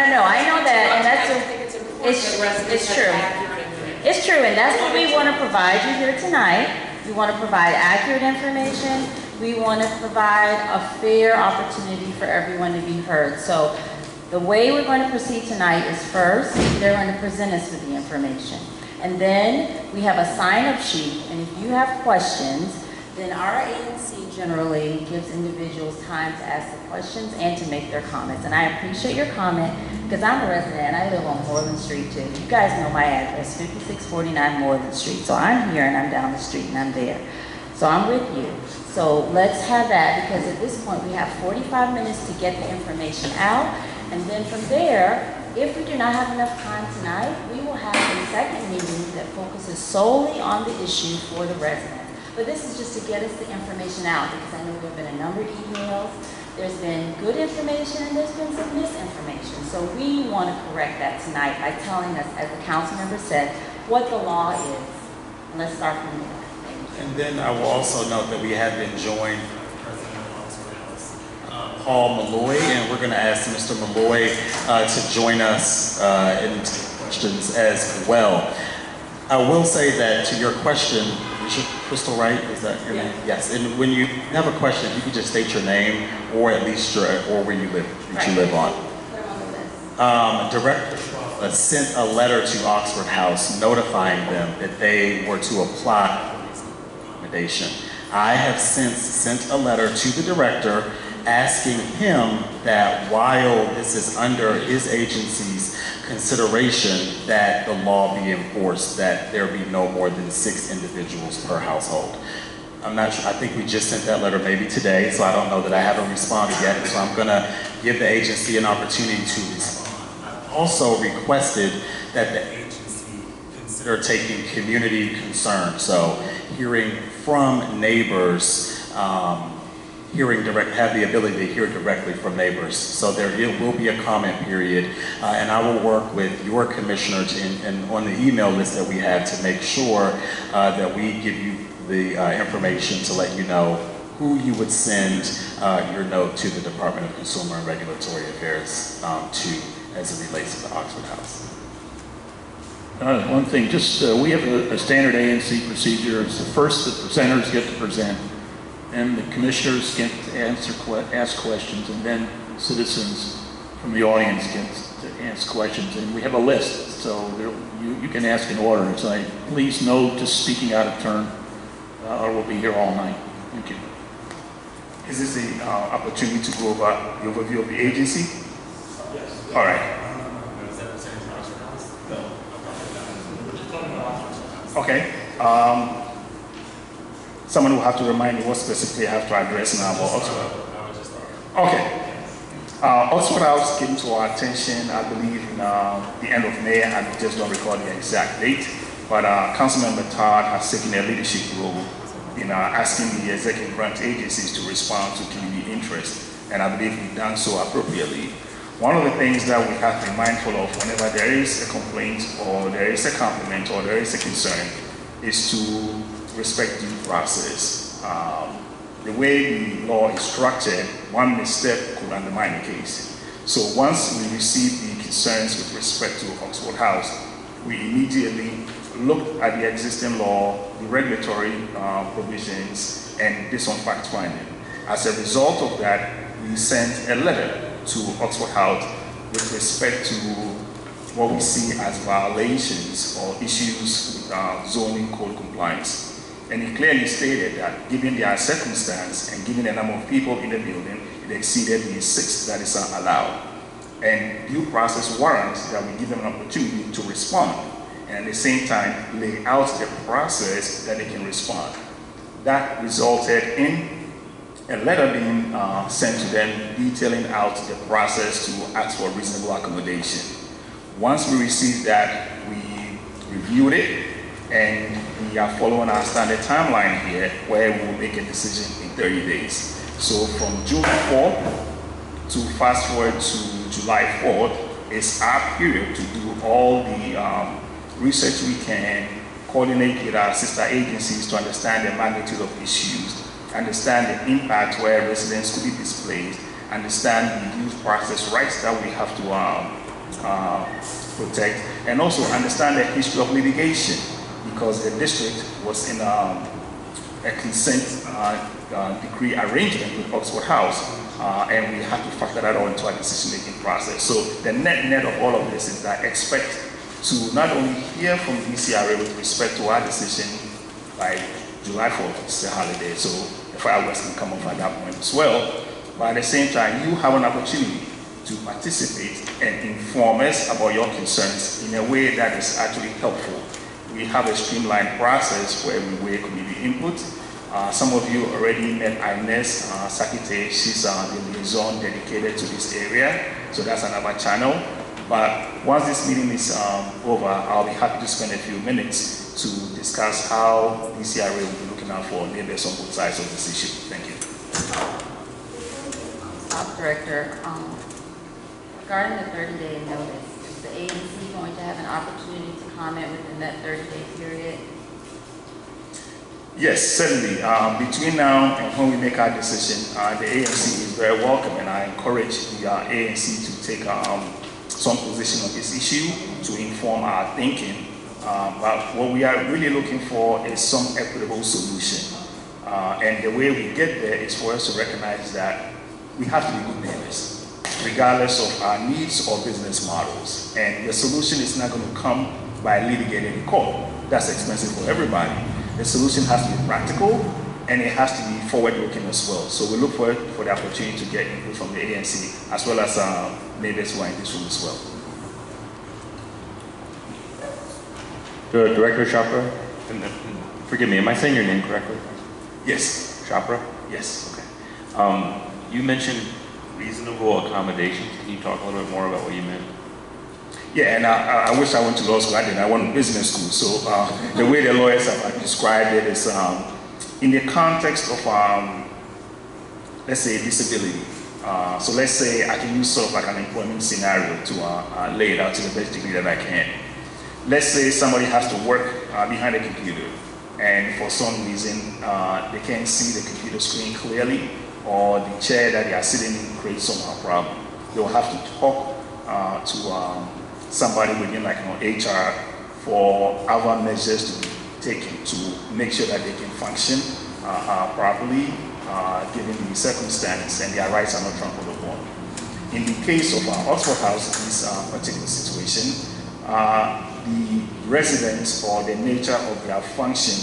know that, and that's. It's true, and that's what we want to provide you here tonight. We want to provide accurate information. We want to provide a fair opportunity for everyone to be heard. So the way we're going to proceed tonight is first, they're going to present us with the information. And then we have a sign-up sheet, and if you have questions, then our agency generally gives individuals time to ask the questions and to make their comments. And I appreciate your comment, because I'm a resident and I live on Moreland Street too. You guys know my address, 5649 Moreland Street. So I'm here and I'm down the street and I'm there. So I'm with you. So let's have that, because at this point we have 45 minutes to get the information out. And then from there, if we do not have enough time tonight, we will have a second meeting that focuses solely on the issue for the residents. But this is just to get us the information out, because I know there have been a number of emails. There's been good information and there's been some misinformation. So we want to correct that tonight by telling us, as the council member said, what the law is. And let's start from there. Thank you. And then I will also note that we have been joined by President of Oxford House, Paul Malloy, and we're going to ask Mr. Malloy to join us in questions as well. I will say that to your question, Crystal Wright, is that your name? Yes. And when you have a question, you can just state your name, or at least your, or where you live, that you live on. Director sent a letter to Oxford House notifying them that they were to apply for accommodation. I have since sent a letter to the director asking him that while this is under his agency's consideration, that the law be enforced, that there be no more than 6 individuals per household. I'm not sure, I think we just sent that letter maybe today, so I don't know that I haven't responded yet, so I'm gonna give the agency an opportunity to respond. I've also requested that the agency consider taking community concerns, so hearing from neighbors, have the ability to hear directly from neighbors. So there will be a comment period, and I will work with your commissioners and on the email list that we have to make sure that we give you the information to let you know who you would send your note to the Department of Consumer and Regulatory Affairs to, as it relates to the Oxford House. One thing, just we have a standard ANC procedure. It's the first that presenters get to present, and the commissioners get to ask questions, and then citizens from the audience to ask questions, and we have a list, so you can ask in order. And so please note just speaking out of turn, or we'll be here all night. Thank you. Is this an opportunity to go over the overview of the agency? Yes. All right. Okay. Someone will have to remind me what specifically I have to address now about Oxford. Okay. Oxford House came to our attention, I believe, in the end of May. I just don't recall the exact date, but Councilmember Todd has taken a leadership role in asking the executive branch agencies to respond to community interests, and I believe we've done so appropriately. One of the things that we have to be mindful of whenever there is a complaint or there is a complaint or there is a concern is to respect due process. The way the law is structured, one misstep could undermine the case. So once we received the concerns with respect to Oxford House, we immediately looked at the existing law, the regulatory provisions, and based on fact finding. As a result of that, we sent a letter to Oxford House with respect to what we see as violations or issues with zoning code compliance. And it clearly stated that given their circumstance and given the number of people in the building, it exceeded the 6 that is allowed. And due process warrants that we give them an opportunity to respond, and at the same time lay out the process that they can respond. That resulted in a letter being sent to them detailing out the process to ask for reasonable accommodation. Once we received that, we reviewed it, and we are following our standard timeline here where we will make a decision in 30 days. So from June 4th to fast forward to July 4th is our period to do all the research we can, coordinate with our sister agencies to understand the magnitude of issues, understand the impact where residents could be displaced, understand the youth process rights that we have to protect, and also understand the history of litigation, because the district was in a consent decree arrangement with Oxford House, and we have to factor that all into our decision-making process. So the net of all of this is that I expect to not only hear from DCRA with respect to our decision by July 4th is a holiday, so the fireworks can come off at that point as well. But at the same time, you have an opportunity to participate and inform us about your concerns in a way that is actually helpful. We have a streamlined process where we weigh community input. Some of you already met Ines Sakite. She's the liaison dedicated to this area, so that's another channel. But once this meeting is over, I'll be happy to spend a few minutes to discuss how DCRA will be looking out for neighbors on both sides of this issue. Thank you. Director, regarding the 30-day notice, is the agency going to have an opportunity to comment within that 30-day period? Yes, certainly. Between now and when we make our decision, the ANC is very welcome, and I encourage the ANC to take some position on this issue to inform our thinking. But what we are really looking for is some equitable solution. And the way we get there is for us to recognize that we have to be good neighbors, regardless of our needs or business models. And the solution is not going to come by litigating in court. That's expensive for everybody. The solution has to be practical, and it has to be forward-looking as well. So we look forward for the opportunity to get input from the ANC, as well as neighbors who are in this room as well. Director Chapprah, forgive me, am I saying your name correctly? Yes. Chapprah? Yes. Okay. You mentioned reasonable accommodations. Can you talk a little bit more about what you meant? Yeah, and I wish I went to law school. I didn't. I went to business school. So the way the lawyers have described it is in the context of, let's say, disability. So let's say I can use sort of like an employment scenario to lay it out to the best degree that I can. Let's say somebody has to work behind a computer, and for some reason they can't see the computer screen clearly, or the chair that they are sitting in creates some problem. They'll have to talk to somebody within like HR for other measures to be taken to make sure that they can function properly given the circumstances and their rights are not trampled upon. In the case of Oxford House, this particular situation, the residents or the nature of their function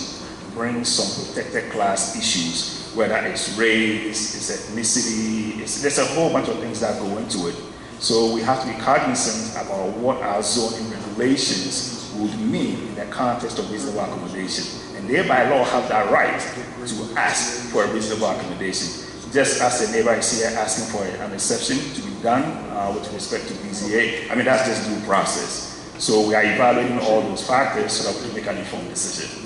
brings some protected class issues, whether it's race, it's ethnicity, there's a whole bunch of things that go into it. So we have to be cognizant about what our zoning regulations would mean in the context of reasonable accommodation. And they by law have that right to ask for a reasonable accommodation. Just as the neighbor is here asking for an exception to be done with respect to DCRA, I mean, that's just due process. So we are evaluating all those factors so that we can make an informed decision.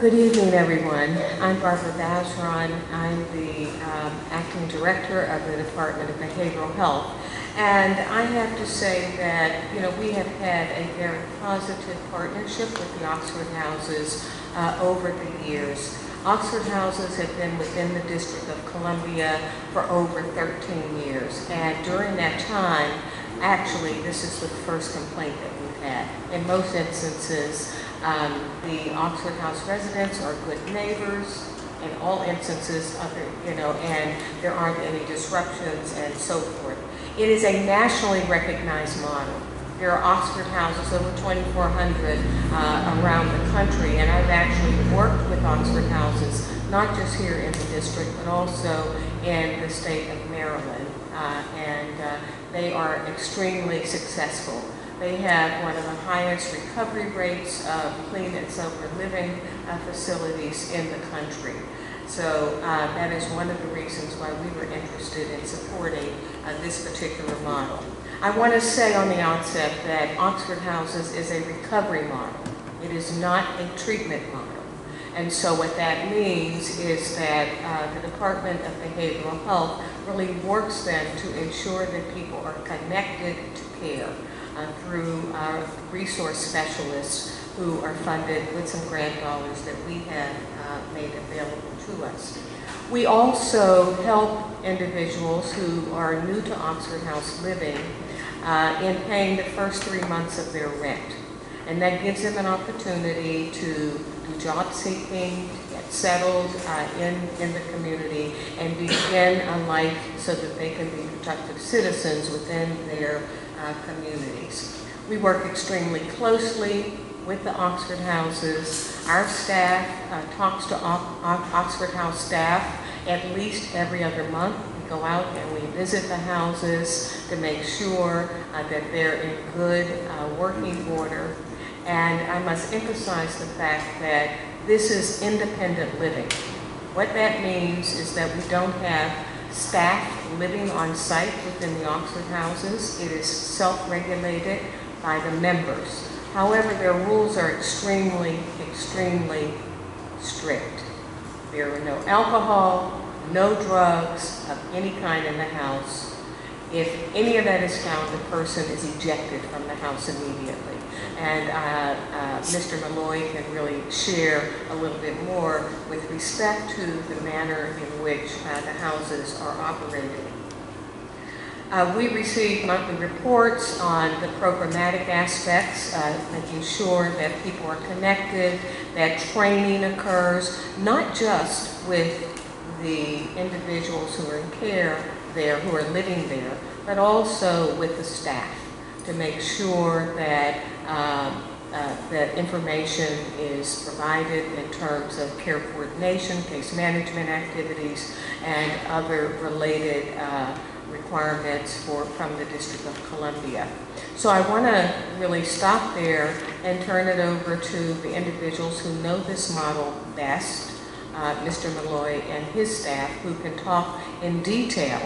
Good evening, everyone. I'm Barbara Bazron. I'm the acting director of the Department of Behavioral Health. And I have to say that, you know, we have had a very positive partnership with the Oxford Houses over the years. Oxford Houses have been within the District of Columbia for over 13 years. And during that time, actually, this is the first complaint that we've had. In most instances, the Oxford House residents are good neighbors. In all instances, and there aren't any disruptions and so forth. It is a nationally recognized model. There are Oxford Houses, over 2,400 around the country, and I've actually worked with Oxford Houses, not just here in the district, but also in the state of Maryland, and they are extremely successful. They have one of the highest recovery rates of clean and sober living facilities in the country. So that is one of the reasons why we were interested in supporting this particular model. I want to say on the outset that Oxford Houses is a recovery model. It is not a treatment model. And so what that means is that the Department of Behavioral Health really works then to ensure that people are connected to care. Through our resource specialists who are funded with some grant dollars that we have made available to us. We also help individuals who are new to Oxford House living in paying the first 3 months of their rent. And that gives them an opportunity to do job seeking, get settled in the community, and begin a life so that they can be productive citizens within their communities. We work extremely closely with the Oxford Houses. Our staff talks to Oxford House staff at least every other month. We go out and we visit the houses to make sure that they're in good working order. And I must emphasize the fact that this is independent living. What that means is that we don't have staff living on site within the Oxford Houses. It is self-regulated by the members. However, their rules are extremely, extremely strict. There are no alcohol, no drugs of any kind in the house. If any of that is found, the person is ejected from the house immediately. And Mr. Malloy can really share a little bit more with respect to the manner in which the houses are operated. We receive monthly reports on the programmatic aspects, making sure that people are connected, that training occurs, not just with the individuals who are in care there, who are living there, but also with the staff, to make sure that that information is provided in terms of care coordination, case management activities, and other related requirements from the District of Columbia. So I want to really stop there and turn it over to the individuals who know this model best, Mr. Malloy and his staff, who can talk in detail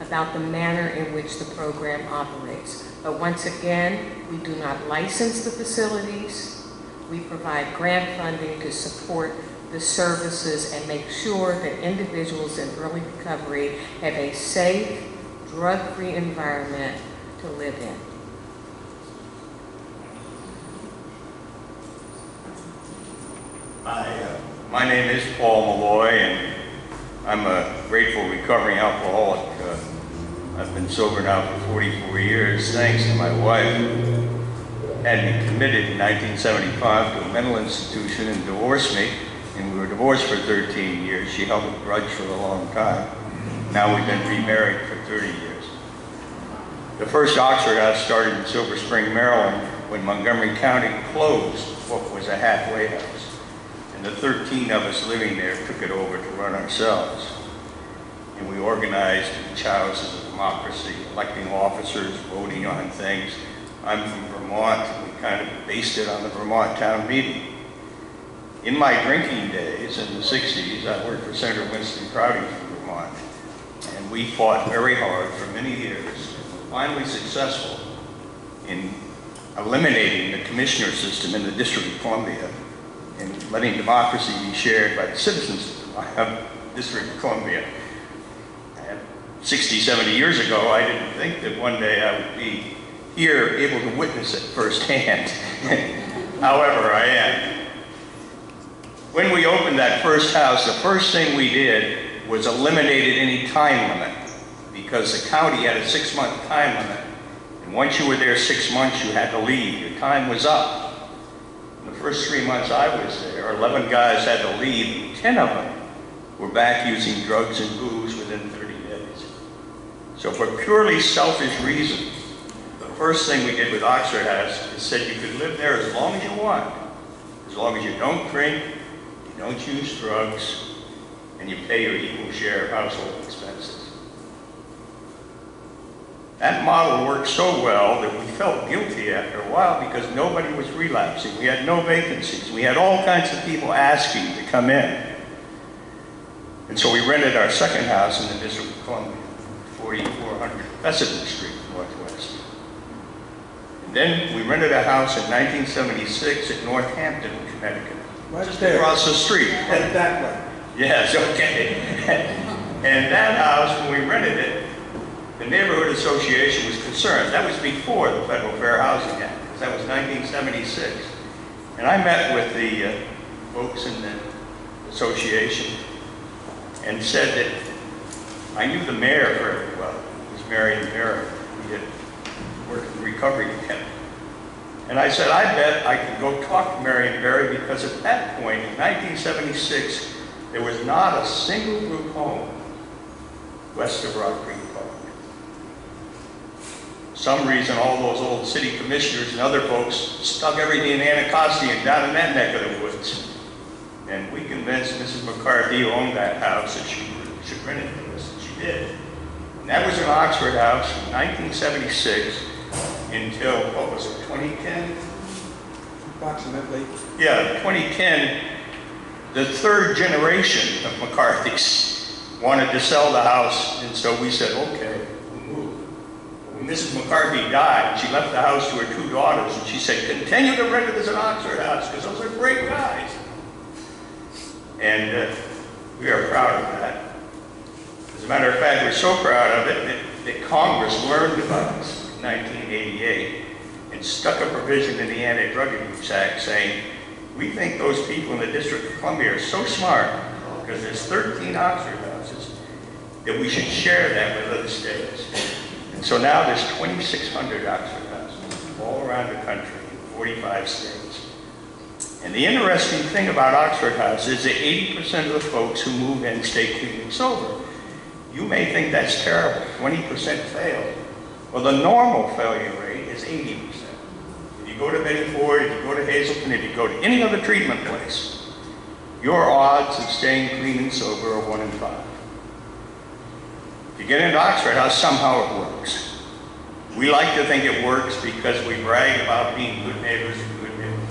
about the manner in which the program operates. But once again, we do not license the facilities. We provide grant funding to support the services and make sure that individuals in early recovery have a safe, drug-free environment to live in. My name is Paul Malloy, and I'm a grateful recovering alcoholic. I've been sober now for 44 years, thanks to my wife. had me committed in 1975 to a mental institution and divorced me, and we were divorced for 13 years. She held a grudge for a long time. Now we've been remarried for 30 years. The first Oxford House started in Silver Spring, Maryland, when Montgomery County closed what was a halfway house. And the 13 of us living there took it over to run ourselves. And we organized each house as a democracy, electing officers, voting on things. I'm from Vermont, and we kind of based it on the Vermont town meeting. In my drinking days in the 60s, I worked for Senator Winston Crowdy from Vermont, and we fought very hard for many years, finally successful in eliminating the commissioner system in the District of Columbia and letting democracy be shared by the citizens of the District of Columbia. 60, 70 years ago, I didn't think that one day I would be here able to witness it firsthand. However, I am. When we opened that first house, the first thing we did was eliminated any time limit, because the county had a 6-month time limit. And once you were there 6 months, you had to leave. Your time was up. In the first 3 months I was there, 11 guys had to leave, and 10 of them were back using drugs and booze within 30 days. So for purely selfish reasons, the first thing we did with Oxford House is said you could live there as long as you want, as long as you don't drink, you don't use drugs, and you pay your equal share of household expenses. That model worked so well that we felt guilty after a while because nobody was relapsing. We had no vacancies. We had all kinds of people asking to come in. And so we rented our second house in the District of Columbia, 4400 Fessenden Street, Northwest. And then we rented a house in 1976 at Northampton, Connecticut, right just there, across the street. Right that way. Yes, okay. And that house, when we rented it, the Neighborhood Association was concerned. That was before the Federal Fair Housing Act, because that was 1976. And I met with the folks in the association and said that I knew the mayor very well. He was Marion Barrett. He had worked in recovery camp. And I said, I bet I can go talk to Marion Barrett, because at that point, in 1976, there was not a single group home west of Rock Creek Park. For some reason, all those old city commissioners and other folks stuck everything in Anacostia and down in that neck of the woods. And we convinced Mrs. McCarthy, who owned that house, that she should rent it to us, and she did. And that was an Oxford House from 1976 until, what was it, 2010? Approximately. Yeah, 2010, the third generation of McCarthy's wanted to sell the house, and so we said, okay, we'll move. When Mrs. McCarthy died, she left the house to her two daughters, and she said, continue to rent it as an Oxford House, because those are great guys. And we are proud of that. As a matter of fact, we're so proud of it that Congress learned about us in 1988 and stuck a provision in the Anti-Drug Abuse Act saying, we think those people in the District of Columbia are so smart, because there's 13 Oxford houses, that we should share that with other states. And so now there's 2,600 Oxford houses all around the country in 45 states. And the interesting thing about Oxford House is that 80% of the folks who move in stay clean and sober. You may think that's terrible, 20% fail. Well, the normal failure rate is 80%. If you go to Betty Ford, if you go to Hazleton, if you go to any other treatment place, your odds of staying clean and sober are 1 in 5. If you get into Oxford House, somehow it works. We like to think it works because we brag about being good neighbors and good neighborhoods.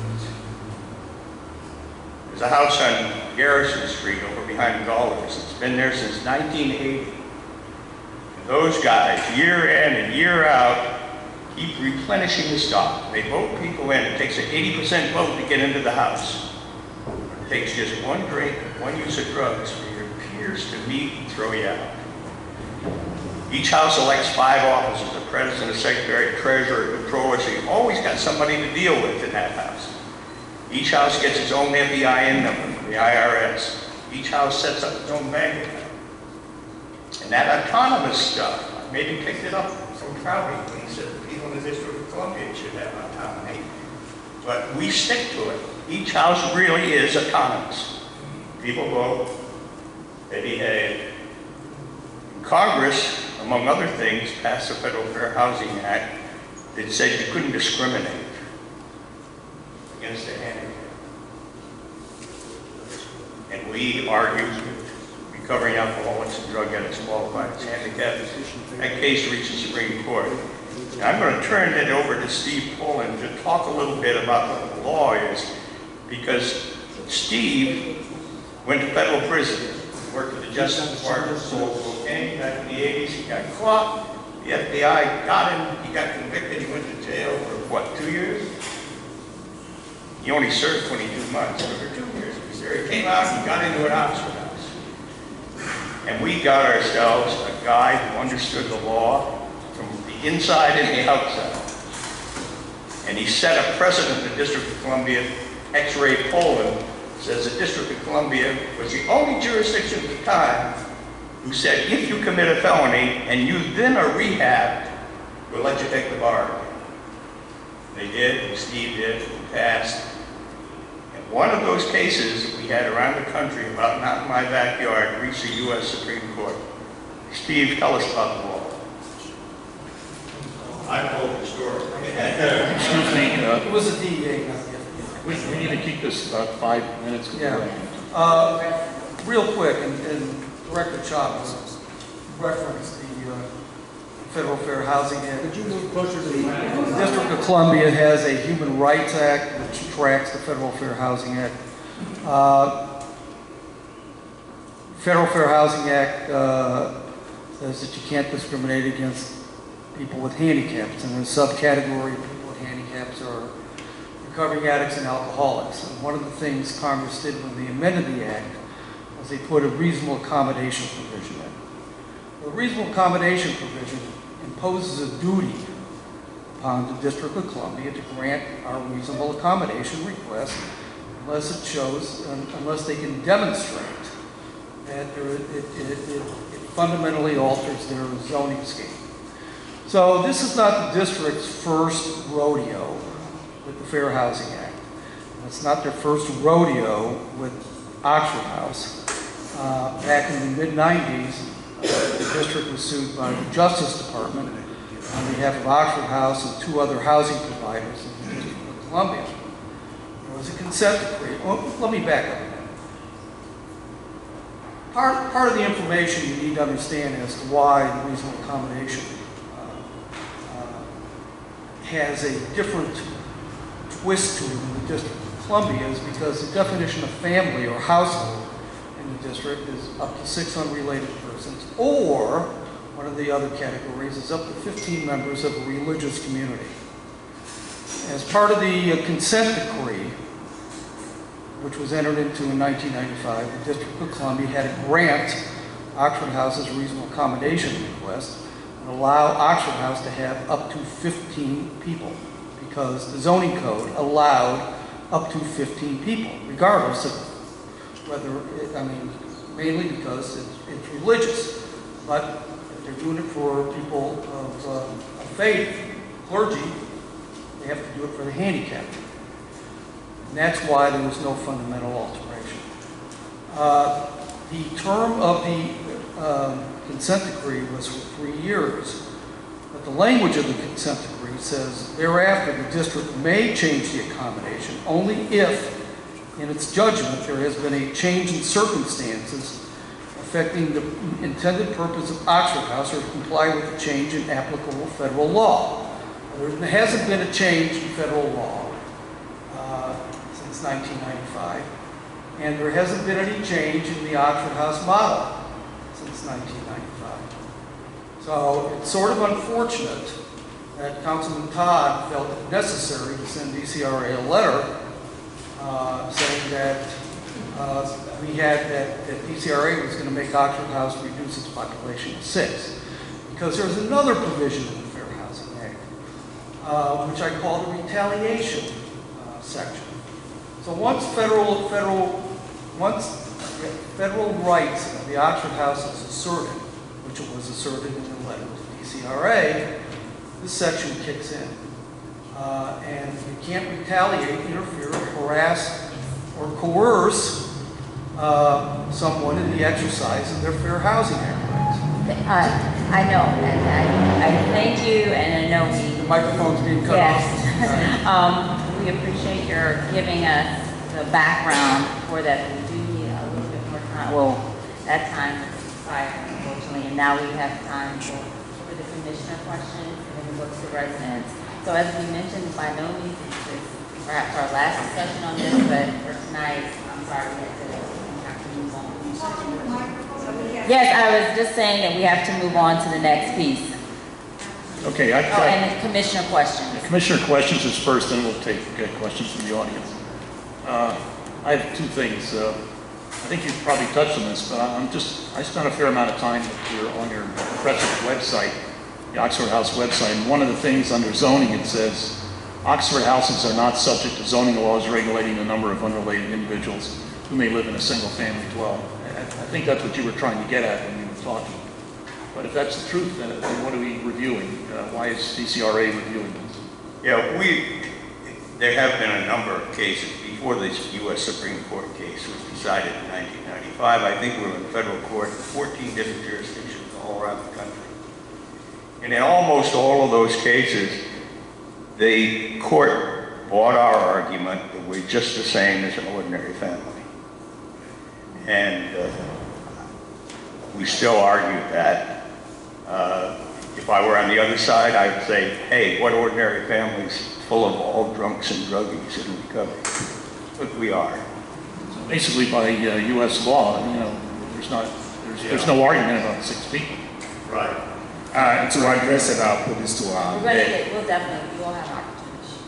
There's a house on Garrison Street over behind Gollers. It's been there since 1980. And those guys, year in and year out, keep replenishing the stock. They vote people in. It takes an 80% vote to get into the house. It takes just one drink, one use of drugs for your peers to meet and throw you out. Each house elects 5 officers, a president, a secretary, a treasurer, a controller, so you've always got somebody to deal with in that house. Each house gets its own FEIN number from the IRS. Each house sets up its own bank account. And that autonomous stuff, I maybe picked it up from Crowley when he said the people in the District of Columbia should have autonomy. But we stick to it. Each house really is a commons. People vote, they behave. Congress, among other things, passed the Federal Fair Housing Act that said you couldn't discriminate against the handicapped. And we argued recovering alcoholics and drug addicts qualified as handicapped. That case reached the Supreme Court. And I'm going to turn it over to Steve Poland to talk a little bit about what the law is, because Steve went to federal prison, worked at the Justice Department, sold cocaine, back in the 80s, he got caught, the FBI got him, he got convicted, he went to jail for what, 2 years? He only served 22 months, but for 2 years. He came out and got into an Oxford House. And we got ourselves a guy who understood the law from the inside and the outside. And he set a precedent in the District of Columbia. X-Ray Poland says the District of Columbia was the only jurisdiction at the time who said if you commit a felony and you then are rehabbed, we'll let you take the bar. They did, and Steve did, and passed. And one of those cases that we had around the country about not in my backyard reached the U.S. Supreme Court. Steve, tell us about the law. I told the story. Excuse me, it was a DEA. We need to keep this about 5 minutes. Yeah. Real quick, and Director Chapprah referenced the Federal Fair Housing Act. Could you move closer to the microphone? The District of Columbia has a Human Rights Act which tracks the Federal Fair Housing Act. Federal Fair Housing Act says that you can't discriminate against people with handicaps, and the subcategory of people with handicaps are recovering addicts and alcoholics. And one of the things Congress did when they amended the act was they put a reasonable accommodation provision in. Well, the reasonable accommodation provision imposes a duty upon the District of Columbia to grant our reasonable accommodation request unless it shows, unless they can demonstrate that it fundamentally alters their zoning scheme. So this is not the district's first rodeo with the Fair Housing Act. And it's not their first rodeo with Oxford House. Back in the mid-90s, the district was sued by the Justice Department on behalf of Oxford House and two other housing providers in the District of Columbia. There was a consent decree. Oh, let me back up. Part of the information you need to understand as to why the reasonable accommodation has a different twist to it in the District of Columbia is because the definition of family or household in the district is up to 6 unrelated persons, or one of the other categories is up to 15 members of a religious community. As part of the consent decree, which was entered into in 1995, the District of Columbia had to grant Oxford House's reasonable accommodation request and allow Oxford House to have up to 15 people, because the zoning code allowed up to 15 people, regardless of whether, mainly because it's religious, but they're doing it for people of faith, clergy, they have to do it for the handicapped. And that's why there was no fundamental alteration. The term of the consent decree was for 3 years. But the language of the consent decree says, thereafter the district may change the accommodation only if, in its judgment, there has been a change in circumstances affecting the intended purpose of Oxford House or to comply with the change in applicable federal law. There hasn't been a change in federal law since 1995, and there hasn't been any change in the Oxford House model since 1995. So it's sort of unfortunate that Councilman Todd felt it necessary to send DCRA a letter saying that that DCRA was going to make Oxford House reduce its population to 6, because there's another provision in the Fair Housing Act, which I call the retaliation section. So once federal rights of the Oxford House is asserted, which was asserted in the letter to DCRA, this section kicks in. And you can't retaliate, interfere, harass, or coerce someone in the exercise of their fair housing rights. I know, and I thank you, and I know we... The microphone's being cut off. Yes. We appreciate your giving us the background for that. We do need a little bit more time. Well, that time is expired, unfortunately, and now we have time for the commissioner questions and the books to residents. So as we mentioned, by no means is this perhaps our last discussion on this, but for tonight, I'm sorry we had to have to move on. Yes, I was just saying that we have to move on to the next piece. Okay. And the commissioner questions. The commissioner questions is first, then we'll take questions from the audience. I have two things. I think you've probably touched on this, but I spent a fair amount of time here on your impressive website, the Oxford House website, and one of the things under zoning, it says, Oxford houses are not subject to zoning laws regulating the number of unrelated individuals who may live in a single-family dwelling. I think that's what you were trying to get at when you were talking. But if that's the truth, then what are we reviewing? Why is DCRA reviewing this? Yeah, there have been a number of cases before this U.S. Supreme Court case was decided in 1995. I think we were in federal court in 14 different jurisdictions all around the country. And in almost all of those cases, the court bought our argument that we're just the same as an ordinary family. And we still argue that. If I were on the other side, I would say, hey, what ordinary family's full of all drunks and druggies in recovery? But we are. So basically, by U.S. law, you know, there's no argument about 6 people. Right. And to address it, I'll put this to our... We'll definitely, we all have opportunities.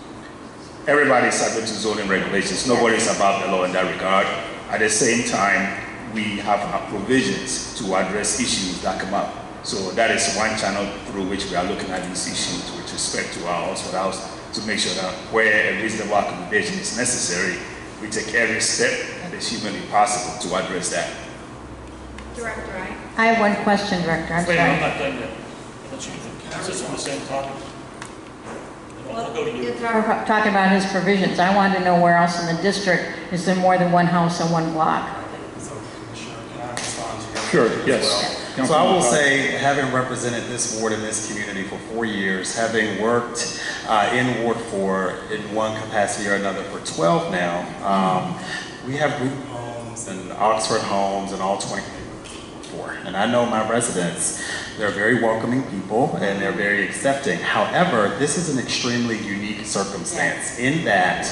Everybody's subject to zoning regulations. Nobody's above the law in that regard. At the same time, we have our provisions to address issues that come up. So that is one channel through which we are looking at these issues with respect to our Oxford House to make sure that where a reasonable accommodation is necessary, we take every step that is humanly possible to address that. Director, I have one question, Director. I'm sorry. I'm not done yet. What you think? Is this on the same topic? Well, we're talking about his provisions. I want to know where else in the district is there more than one house on one block. Sure, yes. So I will say, having represented this ward in this community for 4 years, having worked in Ward 4 in one capacity or another for 12 now, we have group homes and Oxford homes and all 20 for. And I know my residents, they're very welcoming people and they're very accepting. However, this is an extremely unique circumstance in that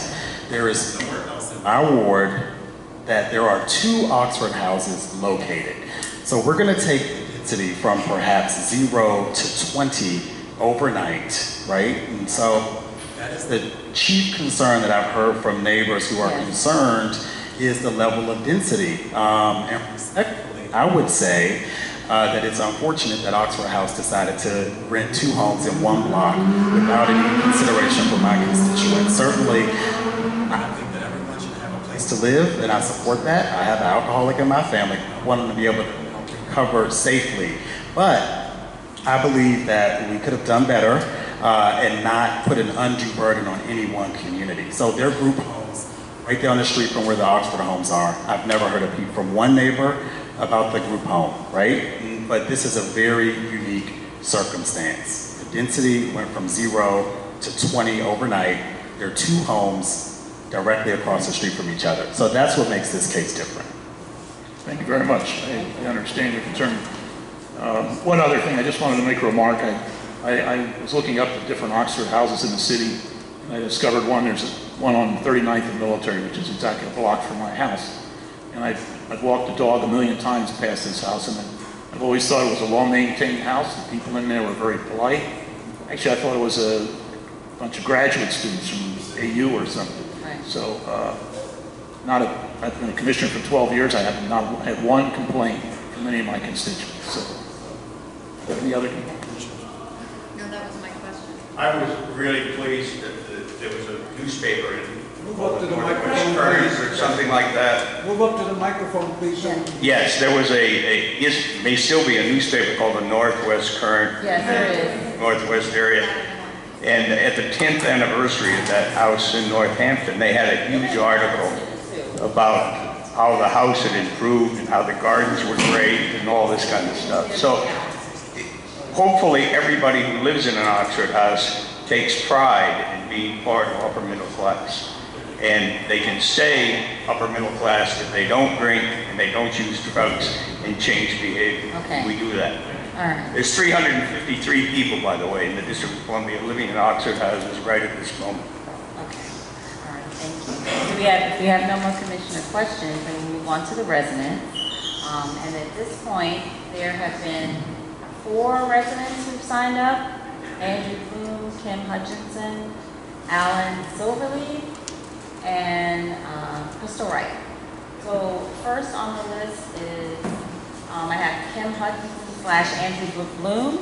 there is nowhere else in our ward that there are 2 Oxford houses located. So we're going to take density from perhaps 0 to 20 overnight, right? And so that is the chief concern that I've heard from neighbors who are concerned is the level of density. And respectfully, I would say that it's unfortunate that Oxford House decided to rent 2 homes in one block without any consideration for my constituents. Certainly, I think that everyone should have a place to live, and I support that. I have an alcoholic in my family. I want them to be able to covered safely, but I believe that we could have done better and not put an undue burden on any one community. So there are group homes right down the street from where the Oxford homes are. I've never heard a peep from one neighbor about the group home, right? But this is a very unique circumstance. The density went from 0 to 20 overnight. There are 2 homes directly across the street from each other. So that's what makes this case different. Thank you very much. I understand your concern. One other thing, I just wanted to make a remark. I was looking up the different Oxford houses in the city, and I discovered one. There's one on 39th and Military, which is exactly a block from my house. And I've walked the dog a million times past this house, and I've always thought it was a well-maintained house. The people in there were very polite. Actually, I thought it was a bunch of graduate students from AU or something. Right. So, I've been a commissioner for 12 years. I have not had one complaint from any of my constituents. So, any other questions? No, that was my question. I was really pleased that there was a newspaper in or something like that. Move up to the microphone, please. Yes, there was a may still be a newspaper called the Northwest Current. Yes, there is. Northwest area. And at the 10th anniversary of that house in Northampton, they had a huge article about how the house had improved and how the gardens were great and all this kind of stuff. So hopefully everybody who lives in an Oxford house takes pride in being part of upper middle class. And they can stay upper middle class if they don't drink and they don't use drugs and change behavior. Okay. We do that. All right. There's 353 people, by the way, in the District of Columbia living in Oxford houses right at this moment. Okay. All right. Thank you. We have no more commissioner questions, and we move on to the residents. And at this point, there have been 4 residents who've signed up: Andrew Bloom, Kim Hutchinson, Alan Silverleaf, and Crystal Wright. So first on the list is I have Kim Hutchinson / Andrew Bloom.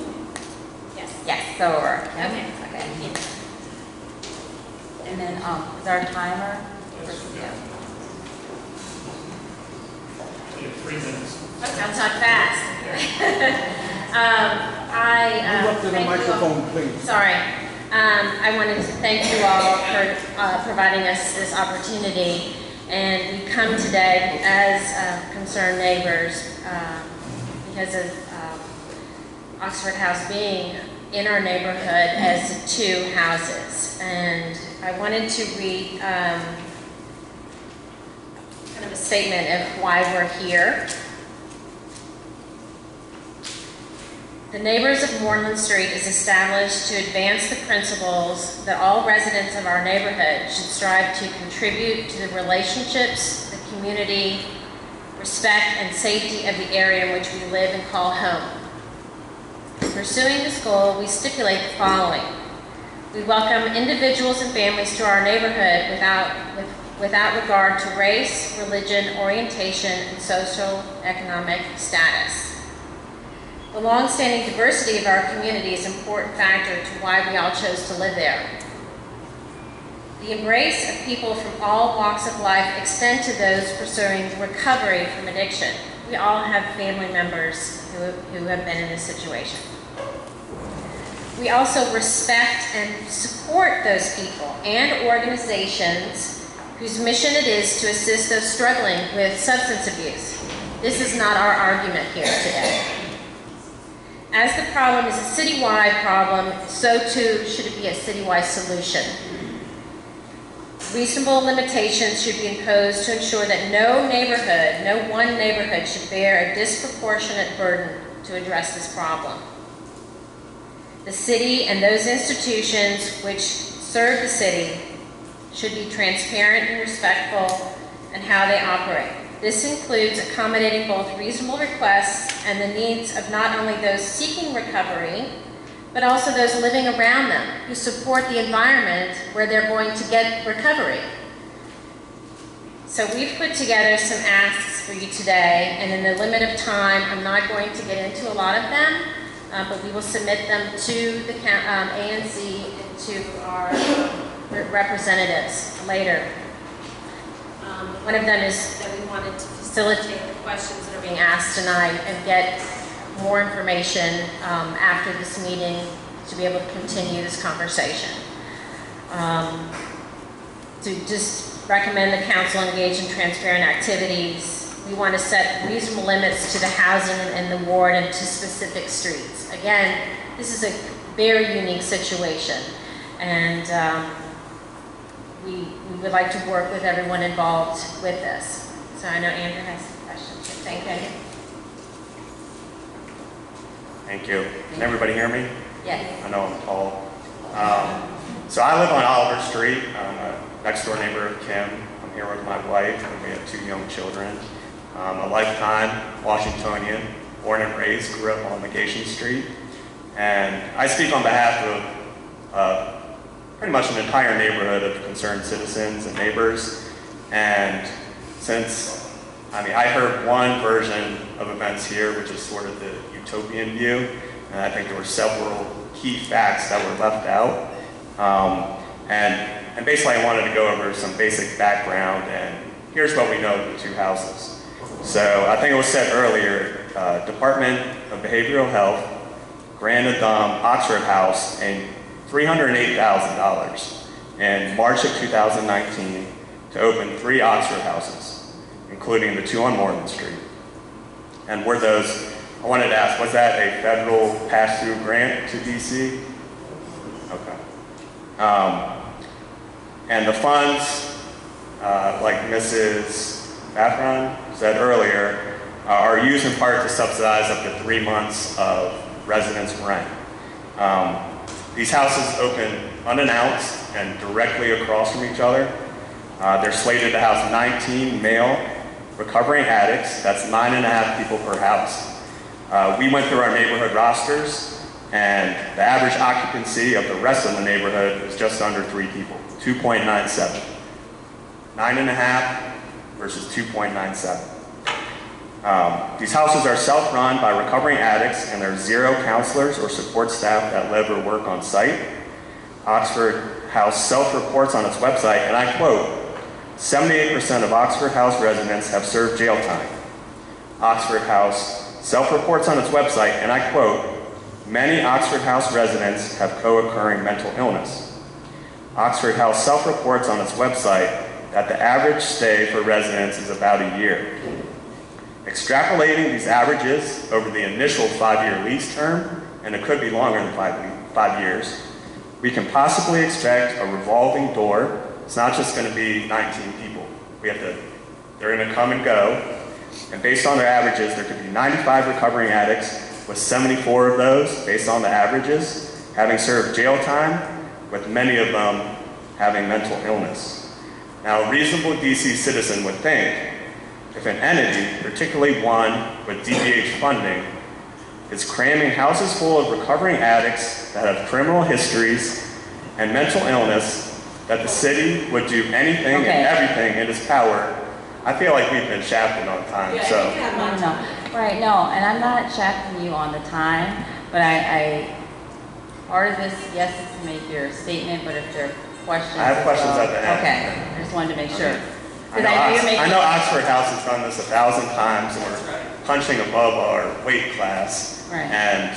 Yes. Yes. So Kim. Okay. Okay. Yeah. And then is our timer? Yes. Yeah. You have 3 minutes. Okay. I'll talk fast. Move up to the microphone, please. Sorry. I wanted to thank you all for providing us this opportunity, and we come today as concerned neighbors because of Oxford House being in our neighborhood as 2 houses. And I wanted to read kind of a statement of why we're here. The Neighbors of Moreland Street is established to advance the principles that all residents of our neighborhood should strive to contribute to the relationships, the community, respect, and safety of the area in which we live and call home. In pursuing this goal, we stipulate the following. We welcome individuals and families to our neighborhood without regard to race, religion, orientation, and socioeconomic status. The long-standing diversity of our community is an important factor to why we all chose to live there. The embrace of people from all walks of life extend to those pursuing recovery from addiction. We all have family members who have been in this situation. We also respect and support those people and organizations whose mission it is to assist those struggling with substance abuse. This is not our argument here today. As the problem is a citywide problem, so too should it be a citywide solution. Reasonable limitations should be imposed to ensure that no one neighborhood should bear a disproportionate burden to address this problem. The city and those institutions which serve the city should be transparent and respectful in how they operate. This includes accommodating both reasonable requests and the needs of not only those seeking recovery, but also those living around them who support the environment where they're going to get recovery. So we've put together some asks for you today, and in the limit of time, I'm not going to get into a lot of them, but we will submit them to the ANC and to our representatives later. One of them is that we wanted to facilitate the questions that are being asked tonight and get more information after this meeting to be able to continue this conversation. To just recommend the council engage in transparent activities. We want to set reasonable limits to the housing in the ward and to specific streets. Again, this is a very unique situation, and we would like to work with everyone involved with this. So I know Andrew has some questions. Thank you. Thank you. Can everybody hear me? Yes. I know I'm tall. So I live on Oliver Street. I'm a next door neighbor of Kim. I'm here with my wife, and we have 2 young children. I'm a lifetime Washingtonian, born and raised, grew up on Legation Street. And I speak on behalf of pretty much an entire neighborhood of concerned citizens and neighbors. And since, I mean, I heard one version of events here, which is sort of the utopian view, and I think there were several key facts that were left out. And basically I wanted to go over some basic background, and here's what we know of the 2 houses. So I think it was said earlier, Department of Behavioral Health granted them Oxford House and $308,000 in March of 2019 to open 3 Oxford Houses, including the 2 on Moreland Street. And were those, I wanted to ask, was that a federal pass-through grant to DC? Okay. And the funds, like Mrs. Bazron said earlier, are used in part to subsidize up to 3 months of residents' rent. These houses open unannounced and directly across from each other. They're slated to house 19 male recovering addicts. That's 9.5 people per house. We went through our neighborhood rosters, and the average occupancy of the rest of the neighborhood is just under 3 people, 2.97. 9.5 versus 2.97. These houses are self-run by recovering addicts, and there are 0 counselors or support staff that live or work on site. Oxford House self-reports on its website, and I quote, 78% of Oxford House residents have served jail time. Oxford House self-reports on its website, and I quote, many Oxford House residents have co-occurring mental illness. Oxford House self-reports on its website that the average stay for residents is about a year. Extrapolating these averages over the initial 5-year lease term, and it could be longer than five years, we can possibly expect a revolving door. It's not just going to be 19 people. They're going to come and go. And based on their averages, there could be 95 recovering addicts, with 74 of those, based on the averages, having served jail time, with many of them having mental illness. Now, a reasonable DC citizen would think if an entity, particularly one with DBH funding, is cramming houses full of recovering addicts that have criminal histories and mental illness, that the city would do anything and everything in its power. I feel like we've been shafted on time, so. Right, no, and I'm not shafting you on the time, but part of this, yes, is to make your statement, but if there are questions. I have questions at the end. Okay, I just wanted to make sure. I know Oxford House has done this 1,000 times, and we're punching above our weight class, and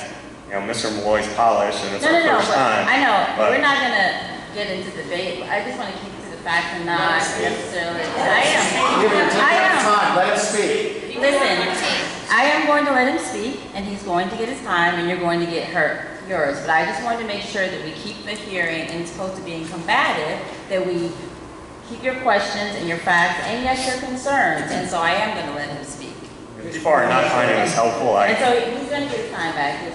you know, Mr. Malloy's polished, and it's our first time. I know, but we're not gonna get into the debate. I just want to keep to the facts and not necessarily. Let him speak. Listen, I am going to let him speak, and he's going to get his time, and you're going to get yours. But I just wanted to make sure that we keep the hearing, and it's supposed to be combative, that we keep your questions and your facts and yes, your concerns. And so I am going to let him speak. If people are not finding this helpful, and so he's going to get his time back.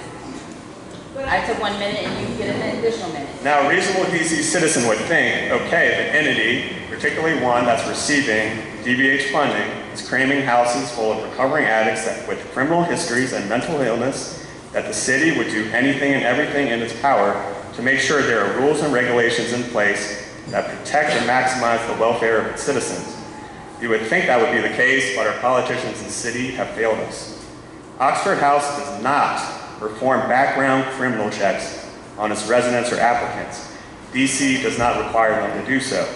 I took 1 minute and you get an additional minute. Now, a reasonable DC citizen would think, okay, if an entity, particularly one that's receiving DBH funding, is cramming houses full of recovering addicts with criminal histories and mental illness, that the city would do anything and everything in its power to make sure there are rules and regulations in place that protect and maximize the welfare of its citizens. You would think that would be the case, but our politicians and city have failed us. Oxford House does not perform background criminal checks on its residents or applicants. DC does not require them to do so.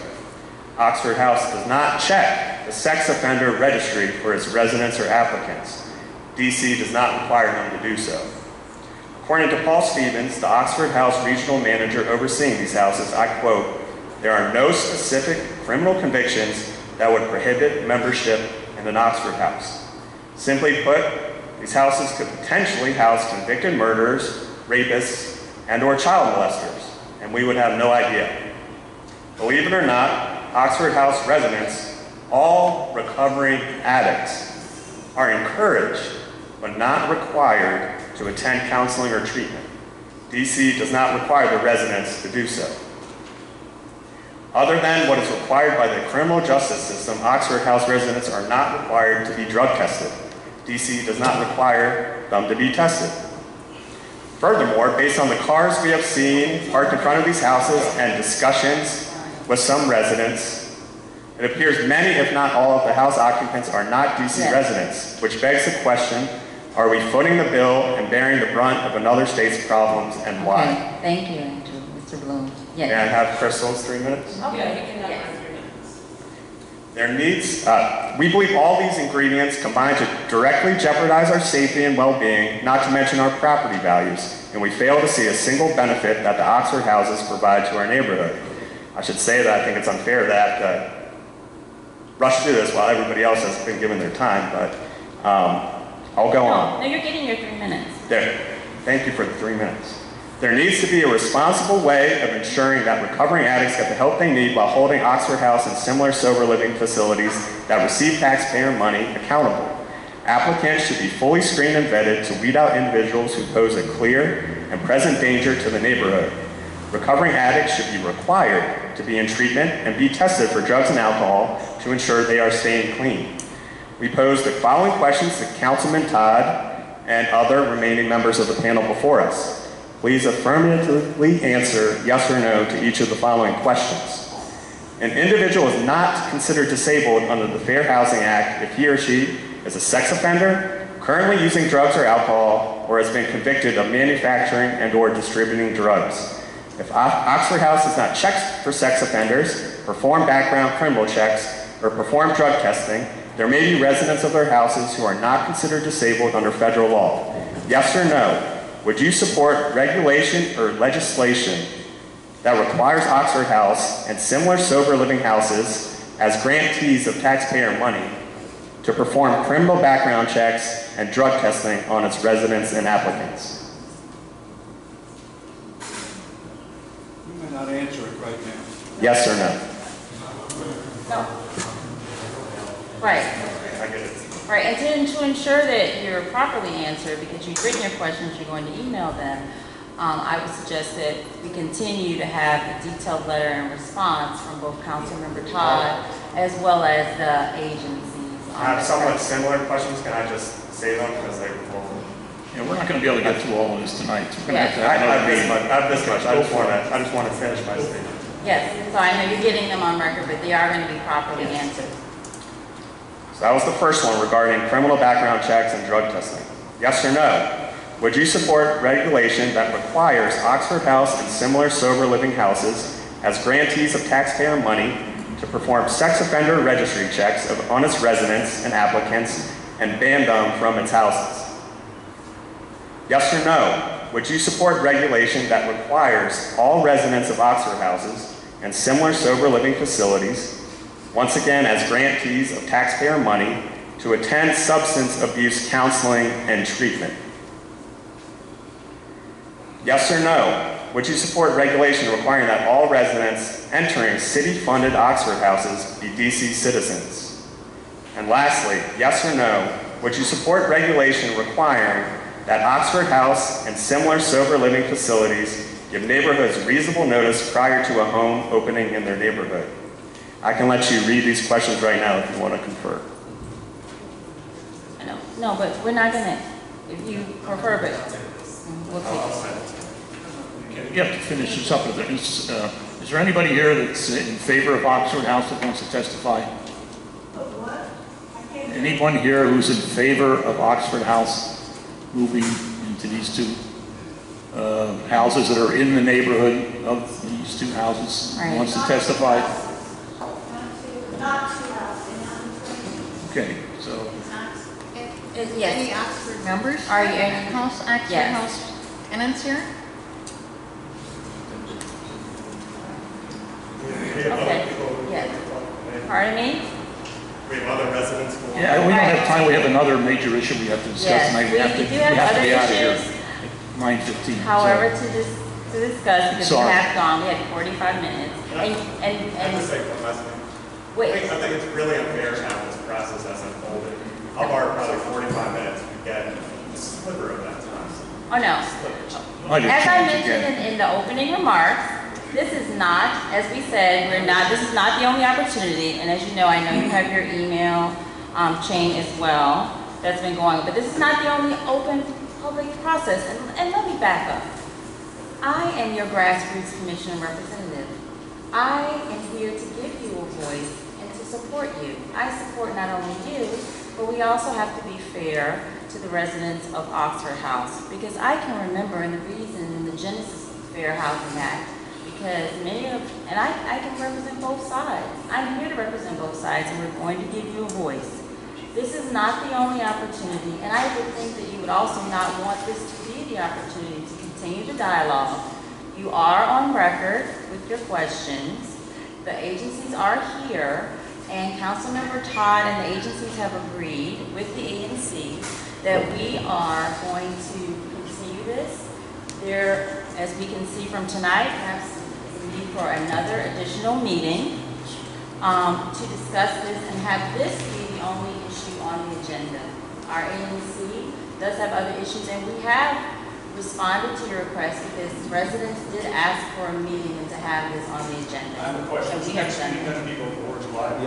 Oxford House does not check the sex offender registry for its residents or applicants. DC does not require them to do so. According to Paul Stevens, the Oxford House regional manager overseeing these houses, I quote, there are no specific criminal convictions that would prohibit membership in an Oxford House. Simply put, these houses could potentially house convicted murderers, rapists, and/or child molesters, and we would have no idea. Believe it or not, Oxford House residents, all recovering addicts, are encouraged but not required to attend counseling or treatment. DC does not require the residents to do so. Other than what is required by the criminal justice system, Oxford House residents are not required to be drug tested. DC does not require them to be tested. Furthermore, based on the cars we have seen parked in front of these houses and discussions with some residents, it appears many, if not all, of the house occupants are not DC residents, which begs the question, are we footing the bill and bearing the brunt of another state's problems, and why? Thank you, Andrew. Mr. Bloom. Yes. May I have Crystal's 3 minutes? Okay. Their needs, we believe all these ingredients combine to directly jeopardize our safety and well-being, not to mention our property values, and we fail to see a single benefit that the Oxford Houses provide to our neighborhood. I should say that I think it's unfair that rush through this while everybody else has been given their time, but I'll go on. No, you're getting your 3 minutes. There. Thank you for the 3 minutes. There needs to be a responsible way of ensuring that recovering addicts get the help they need while holding Oxford House and similar sober living facilities that receive taxpayer money accountable. Applicants should be fully screened and vetted to weed out individuals who pose a clear and present danger to the neighborhood. Recovering addicts should be required to be in treatment and be tested for drugs and alcohol to ensure they are staying clean. We pose the following questions to Councilman Todd and other remaining members of the panel before us. Please affirmatively answer yes or no to each of the following questions. An individual is not considered disabled under the Fair Housing Act if he or she is a sex offender, currently using drugs or alcohol, or has been convicted of manufacturing and or distributing drugs. If Oxford House does not check for sex offenders, perform background criminal checks, or perform drug testing, there may be residents of their houses who are not considered disabled under federal law. Yes or no? Would you support regulation or legislation that requires Oxford House and similar sober living houses as grantees of taxpayer money to perform criminal background checks and drug testing on its residents and applicants? You may not answer it right now. Yes or no? No. Right. I get it. All right, and to ensure that you're properly answered, because you've written your questions, you're going to email them, I would suggest that we continue to have a detailed letter and response from both Councilmember Todd as well as the agencies. I have somewhat similar questions. Can I just say them because they were both? Yeah, we're not going to be able to get through all of this tonight. So I just want to finish my statement. Yes, so I know you're getting them on record, but they are going to be properly answered. So that was the first one regarding criminal background checks and drug testing. Yes or no? Would you support regulation that requires Oxford House and similar sober living houses as grantees of taxpayer money to perform sex offender registry checks on its residents and applicants and ban them from its houses? Yes or no? Would you support regulation that requires all residents of Oxford Houses and similar sober living facilities, once again as grantees of taxpayer money, to attend substance abuse counseling and treatment? Yes or no? Would you support regulation requiring that all residents entering city-funded Oxford Houses be DC citizens? And lastly, yes or no? Would you support regulation requiring that Oxford House and similar sober living facilities give neighborhoods reasonable notice prior to a home opening in their neighborhood? I can let you read these questions right now if you want to confer. No, no, but we're not going to, if you prefer, but we'll take it. You have to finish this up. Is there anybody here that's in favor of Oxford House that wants to testify? Anyone here who's in favor of Oxford House moving into these two houses that are in the neighborhood of these two houses wants to testify? Okay, so any Oxford members? Are you in house? Oxford House tenants here? Okay. Yes. Pardon me? We have other residents. Yeah, we don't have time. We have another major issue we have to discuss tonight. We have to be out of here. 9:15. However, to discuss, because we have gone. We had 45 minutes. And I think it's really unfair how this process has unfolded. I'll borrow probably 45 minutes to get a sliver of that time. Oh, no. As I mentioned in the opening remarks, this is not, as we said, this is not the only opportunity. And as you know, I know you have your email chain as well that's been going. But this is not the only open public process. And let me back up. I am your grassroots commission representative. I am here to give you a voice and to support you. I support not only you, but we also have to be fair to the residents of Oxford House, because I can remember in the reason in the genesis of the Fair Housing Act, because many of, and I can represent both sides. I'm here to represent both sides, and we're going to give you a voice. This is not the only opportunity, and I would think that you would also not want this to be the opportunity to continue the dialogue. You are on record with your questions. The agencies are here, and Councilmember Todd and the agencies have agreed with the ANC that we are going to continue this. There, as we can see from tonight, perhaps the need for another additional meeting to discuss this and have this be the only issue on the agenda. Our ANC does have other issues, and we have responded to your request because residents did ask for a meeting and to have this on the agenda. I have a question. So we have done that.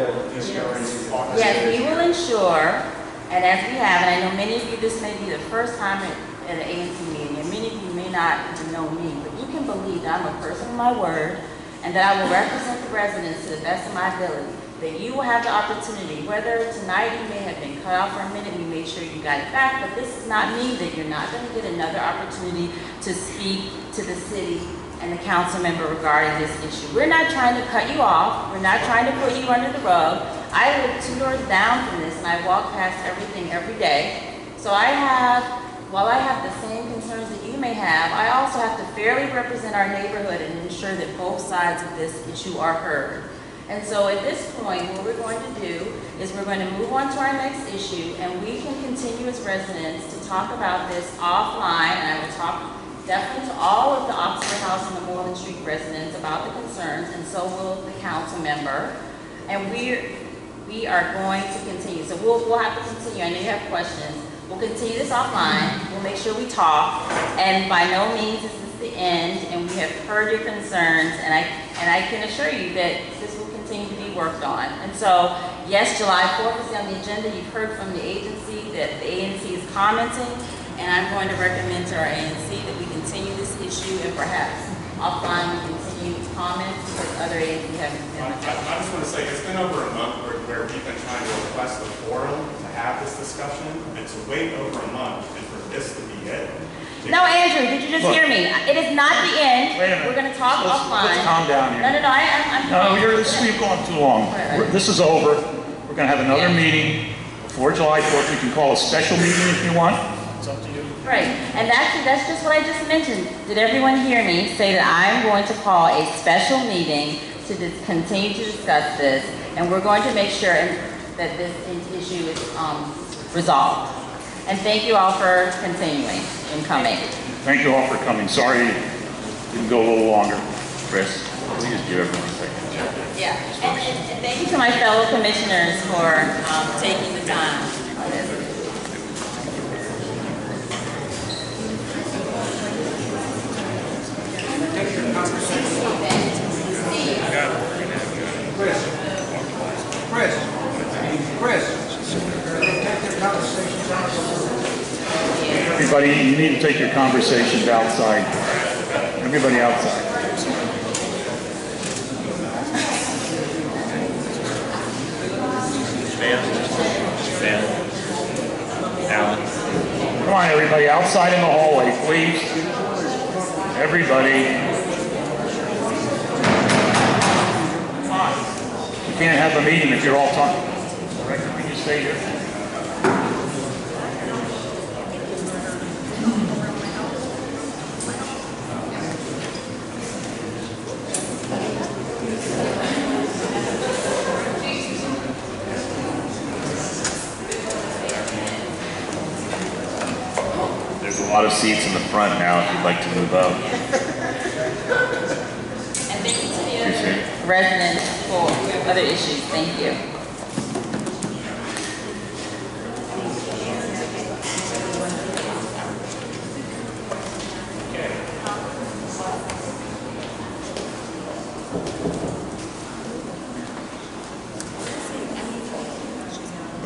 Yes, we will ensure, and as we have, and I know many of you, this may be the first time at an ANC meeting, and many of you may not even know me, but you can believe that I'm a person of my word and that I will represent the residents to the best of my ability, that you will have the opportunity, whether tonight you may have been cut off for a minute, we made sure you got it back, but this does not mean that you're not going to get another opportunity to speak to the city and the council member regarding this issue. We're not trying to cut you off. We're not trying to put you under the rug. I live 2 doors down from this, and I walk past everything every day. So I have, while I have the same concerns that you may have, I also have to fairly represent our neighborhood and ensure that both sides of this issue are heard. And so at this point, what we're going to do is we're going to move on to our next issue, and we can continue as residents to talk about this offline, and I will talk definitely to all of the Oxford House and the Moreland Street residents about the concerns, and so will the council member. And we are going to continue. So we'll have to continue. I know you have questions. We'll continue this offline. We'll make sure we talk, and by no means is this the end, and we have heard your concerns, and I can assure you that this will to be worked on. And so, yes, July 4th is on the agenda. You've heard from the agency that the ANC is commenting, and I'm going to recommend to our ANC that we continue this issue, and perhaps offline we continue its comments because other agencies haven't been. I just want to say it's been over a month where we've been trying to request the forum to have this discussion, and to wait over a month and for this to be it. No, Andrew, did you just hear me? It is not the end. We're going to talk offline. Let's calm down here. No, we've gone too long. Right. This is over. We're going to have another meeting before July 4th. You can call a special meeting if you want. It's up to you. Right, and that's just what I just mentioned. Did everyone hear me say that I'm going to call a special meeting to continue to discuss this, and we're going to make sure that this issue is resolved. And thank you all for continuing and coming. Thank you all for coming. Sorry it didn't go a little longer. Chris, please give everyone a second. Yeah, and thank you to my fellow commissioners for taking the time on this. Everybody, you need to take your conversations outside. Everybody outside. Alan. Come on, everybody, outside in the hallway, please. Everybody. Come on. You can't have a meeting if you're all talking. All right, can you stay here? Of seats in the front now if you'd like to move up. And thank you to the other residents for other issues. Thank you.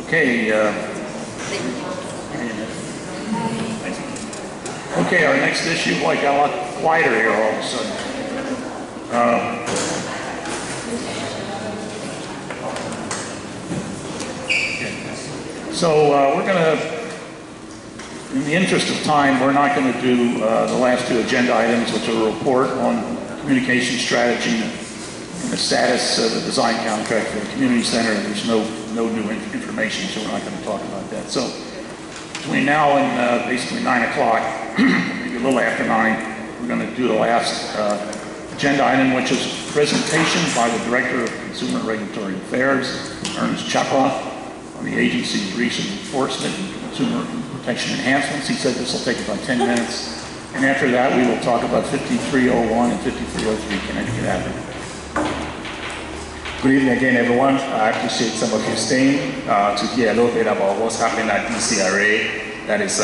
Okay. Okay, our next issue, boy, got a lot quieter here all of a sudden. We're going to, in the interest of time, we're not going to do the last 2 agenda items, which are a report on communication strategy and the status of the design contract for the community center. There's no new information, so we're not going to talk about that. So between now and basically 9 o'clock, maybe a little after 9, we're going to do the last agenda item, which is a presentation by the Director of Consumer Regulatory Affairs, Ernest Chapprah, on the agency's recent enforcement and consumer protection enhancements. He said this will take about 10 minutes. And after that, we will talk about 5301 and 5303 Connecticut Avenue. Good evening again, everyone. I appreciate some of you staying to hear a little bit about what's happening at DCRA that is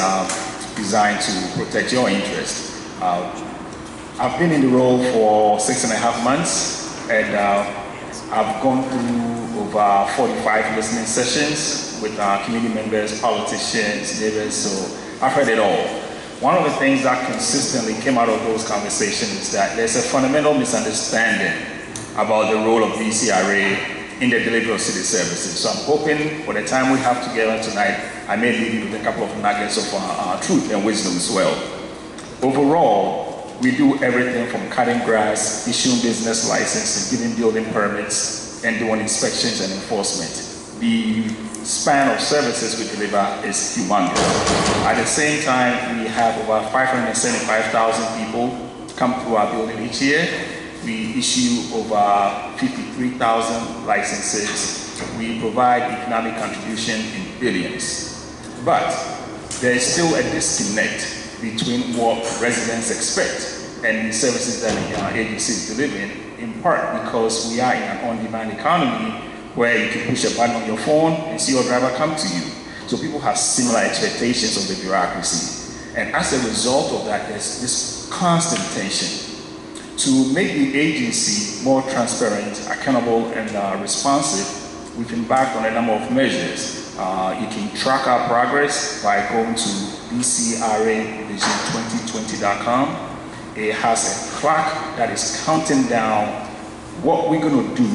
designed to protect your interest. I've been in the role for 6.5 months, and I've gone through over 45 listening sessions with community members, politicians, neighbors, so I've heard it all. One of the things that consistently came out of those conversations is that there's a fundamental misunderstanding about the role of DCRA in the delivery of city services. So I'm hoping for the time we have together tonight, I may leave you with a couple of nuggets of truth and wisdom as well. Overall, we do everything from cutting grass, issuing business licenses, giving building permits, and doing inspections and enforcement. The span of services we deliver is humongous. At the same time, we have over 575,000 people come through our building each year. We issue over 53,000 licenses. We provide economic contribution in billions. But there is still a disconnect between what residents expect and the services that the agency is delivering, in part because we are in an on-demand economy where you can push a button on your phone and see your driver come to you. So people have similar expectations of the bureaucracy. And as a result of that, there's this constant tension. To make the agency more transparent, accountable, and responsive, we've embarked on a number of measures. You can track our progress by going to DCRAvision2020.com. It has a clock that is counting down what we're going to do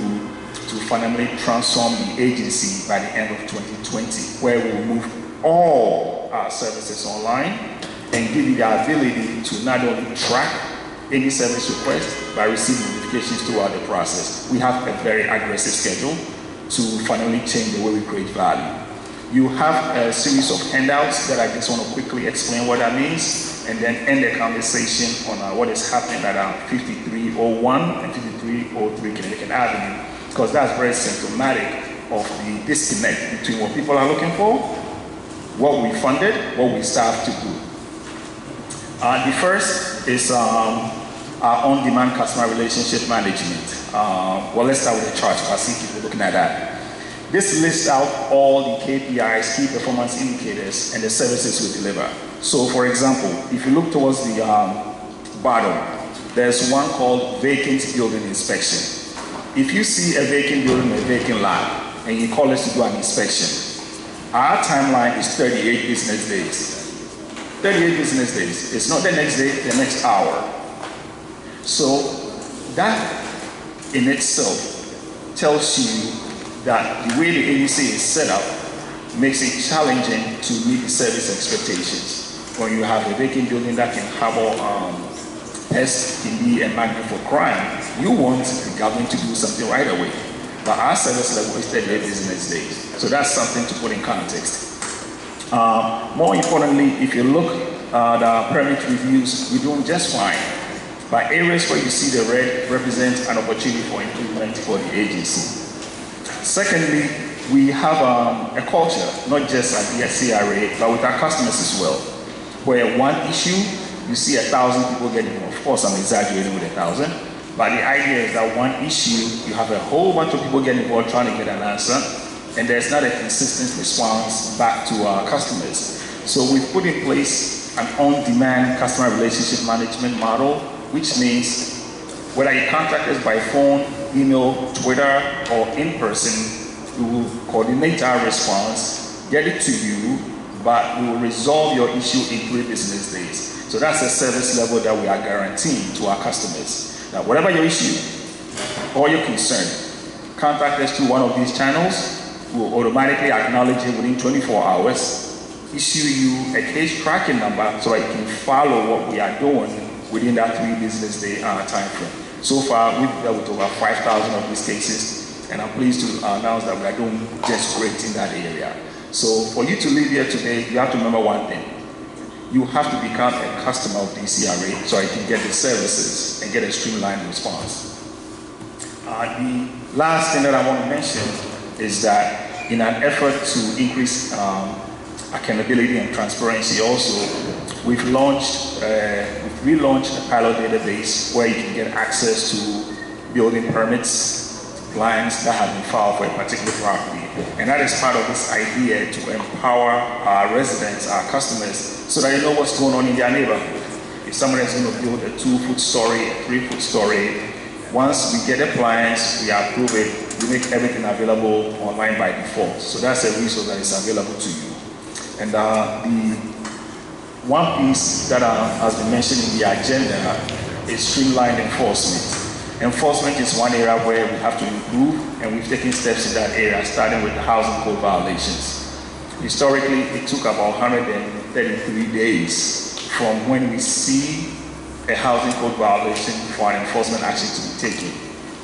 to fundamentally transform the agency by the end of 2020, where we'll move all our services online and give you the ability to not only track any service request, but receive notifications throughout the process. We have a very aggressive schedule to finally change the way we create value. You have a series of handouts that I just want to quickly explain what that means and then end the conversation on what is happening at 5301 and 5303 Connecticut Avenue, because that's very symptomatic of the disconnect between what people are looking for, what we funded, what we staff to do. The first is our on-demand customer relationship management. Well, let's start with the chart, I see people looking at that. This lists out all the KPIs, key performance indicators, and the services we deliver. So for example, if you look towards the bottom, there's one called vacant building inspection. If you see a vacant building, a vacant lot, and you call us to do an inspection, our timeline is 38 business days. 38 business days. It's not the next day, the next hour. So that in itself tells you that the way the agency is set up makes it challenging to meet the service expectations. When you have a vacant building that can harbor pests, indeed, and magnet for crime, you want the government to do something right away. But our service level is 38 business days. So that's something to put in context. More importantly, if you look at the permit reviews, we're doing just fine. But areas where you see the red represent an opportunity for improvement for the agency. Secondly, we have a culture, not just at the DCRA, but with our customers as well, where one issue, you see 1,000 people getting involved. Of course, I'm exaggerating with 1,000, but the idea is that one issue, you have a whole bunch of people getting involved trying to get an answer, and there's not a consistent response back to our customers. So we've put in place an on-demand customer relationship management model, which means whether you contact us by phone, email, Twitter, or in person, we will coordinate our response, get it to you, but we will resolve your issue in 3 business days. So that's the service level that we are guaranteeing to our customers. Now, whatever your issue or your concern, contact us through one of these channels. We will automatically acknowledge it within 24 hours, issue you a case tracking number so that you can follow what we are doing within that 3 business day time frame. So far, we've dealt with over 5,000 of these cases, and I'm pleased to announce that we are doing just great in that area. So for you to live here today, you have to remember one thing. You have to become a customer of DCRA so you can get the services and get a streamlined response. The last thing that I want to mention is that in an effort to increase accountability and transparency also, we've relaunched a pilot database where you can get access to building permits, plans that have been filed for a particular property. And that is part of this idea to empower our residents, our customers, so that they know what's going on in their neighborhood. If someone is going to build a 2-foot story, a 3-foot story, once we get the plans, we approve it, we make everything available online by default. So that's a resource that is available to you. And the one piece that has been mentioned in the agenda is streamlined enforcement. Enforcement is one area where we have to improve, and we've taken steps in that area, starting with the housing code violations. Historically, it took about 133 days from when we see a housing code violation for an enforcement action to be taken.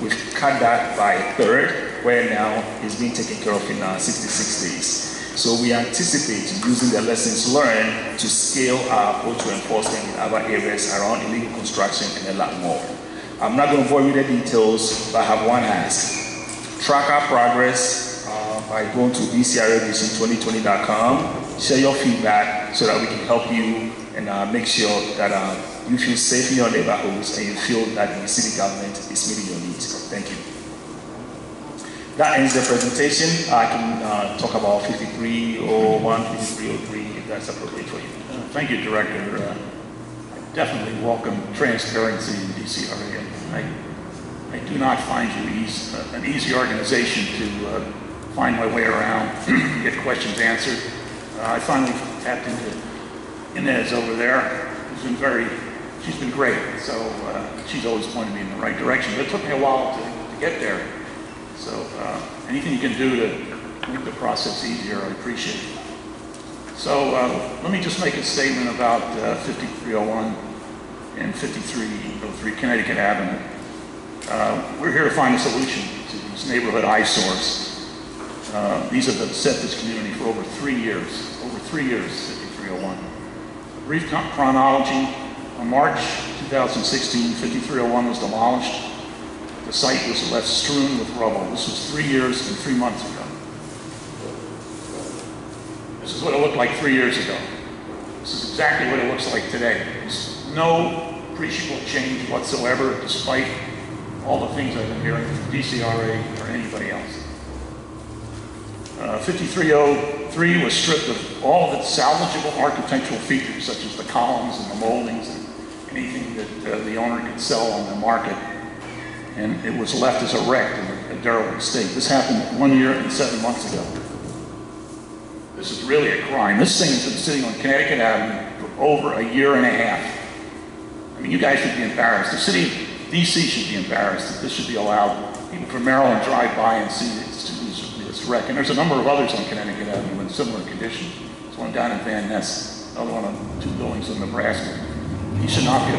We've cut that by a third, where now it's being taken care of in 66 days. So we anticipate using the lessons learned to scale our approach to enforcement in other areas around illegal construction and a lot more. I'm not going to bore you with the details, but I have one ask. Track our progress by going to DCRAvision2020.com. Share your feedback so that we can help you and make sure that you feel safe in your neighborhoods and you feel that the city government is meeting your needs. Thank you. That ends the presentation. I can talk about 5301, 5303, if that's appropriate for you. Thank you, Director. Definitely welcome transparency in DCRA. I do not find you an easy organization to find my way around, get questions answered. I finally tapped into Inez over there. She's been great. So she's always pointed me in the right direction. But it took me a while to get there. So anything you can do to make the process easier, I appreciate it. So let me just make a statement about 5301 and 5303 Connecticut Avenue. We're here to find a solution to these neighborhood eyesores. These have upset this community for over 3 years, 5301. A brief chronology, on March 2016, 5301 was demolished. The site was left strewn with rubble. This was 3 years and 3 months ago. This is what it looked like 3 years ago. This is exactly what it looks like today. There's no appreciable change whatsoever, despite all the things I've been hearing from DCRA or anybody else. 5303 was stripped of all of its salvageable architectural features, such as the columns and the moldings and anything that the owner could sell on the market. And it was left as a wreck in a derelict state. This happened 1 year and 7 months ago. This is really a crime. This thing has been sitting on Connecticut Avenue for over a year and a half. I mean, you guys should be embarrassed. The city of DC should be embarrassed that this should be allowed. People from Maryland drive by and see this wreck. And there's a number of others on Connecticut Avenue in similar conditions. There's one down in Van Ness, another one on 2 buildings in Nebraska. This should not be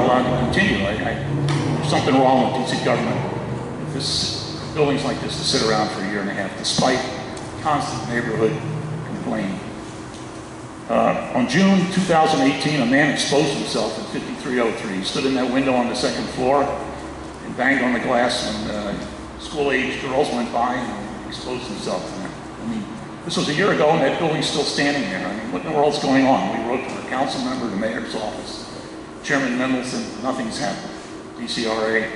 allowed to continue. There's something wrong with DC government. Buildings like this to sit around for a year and a half, despite constant neighborhood. On June 2018, a man exposed himself at 5303. He stood in that window on the second floor and banged on the glass when school-aged girls went by and exposed himself. I mean, this was a year ago, and that building's still standing there. I mean, what in the world's going on? We wrote to the council member, the mayor's office, Chairman Mendelson. Nothing's happened. DCRA.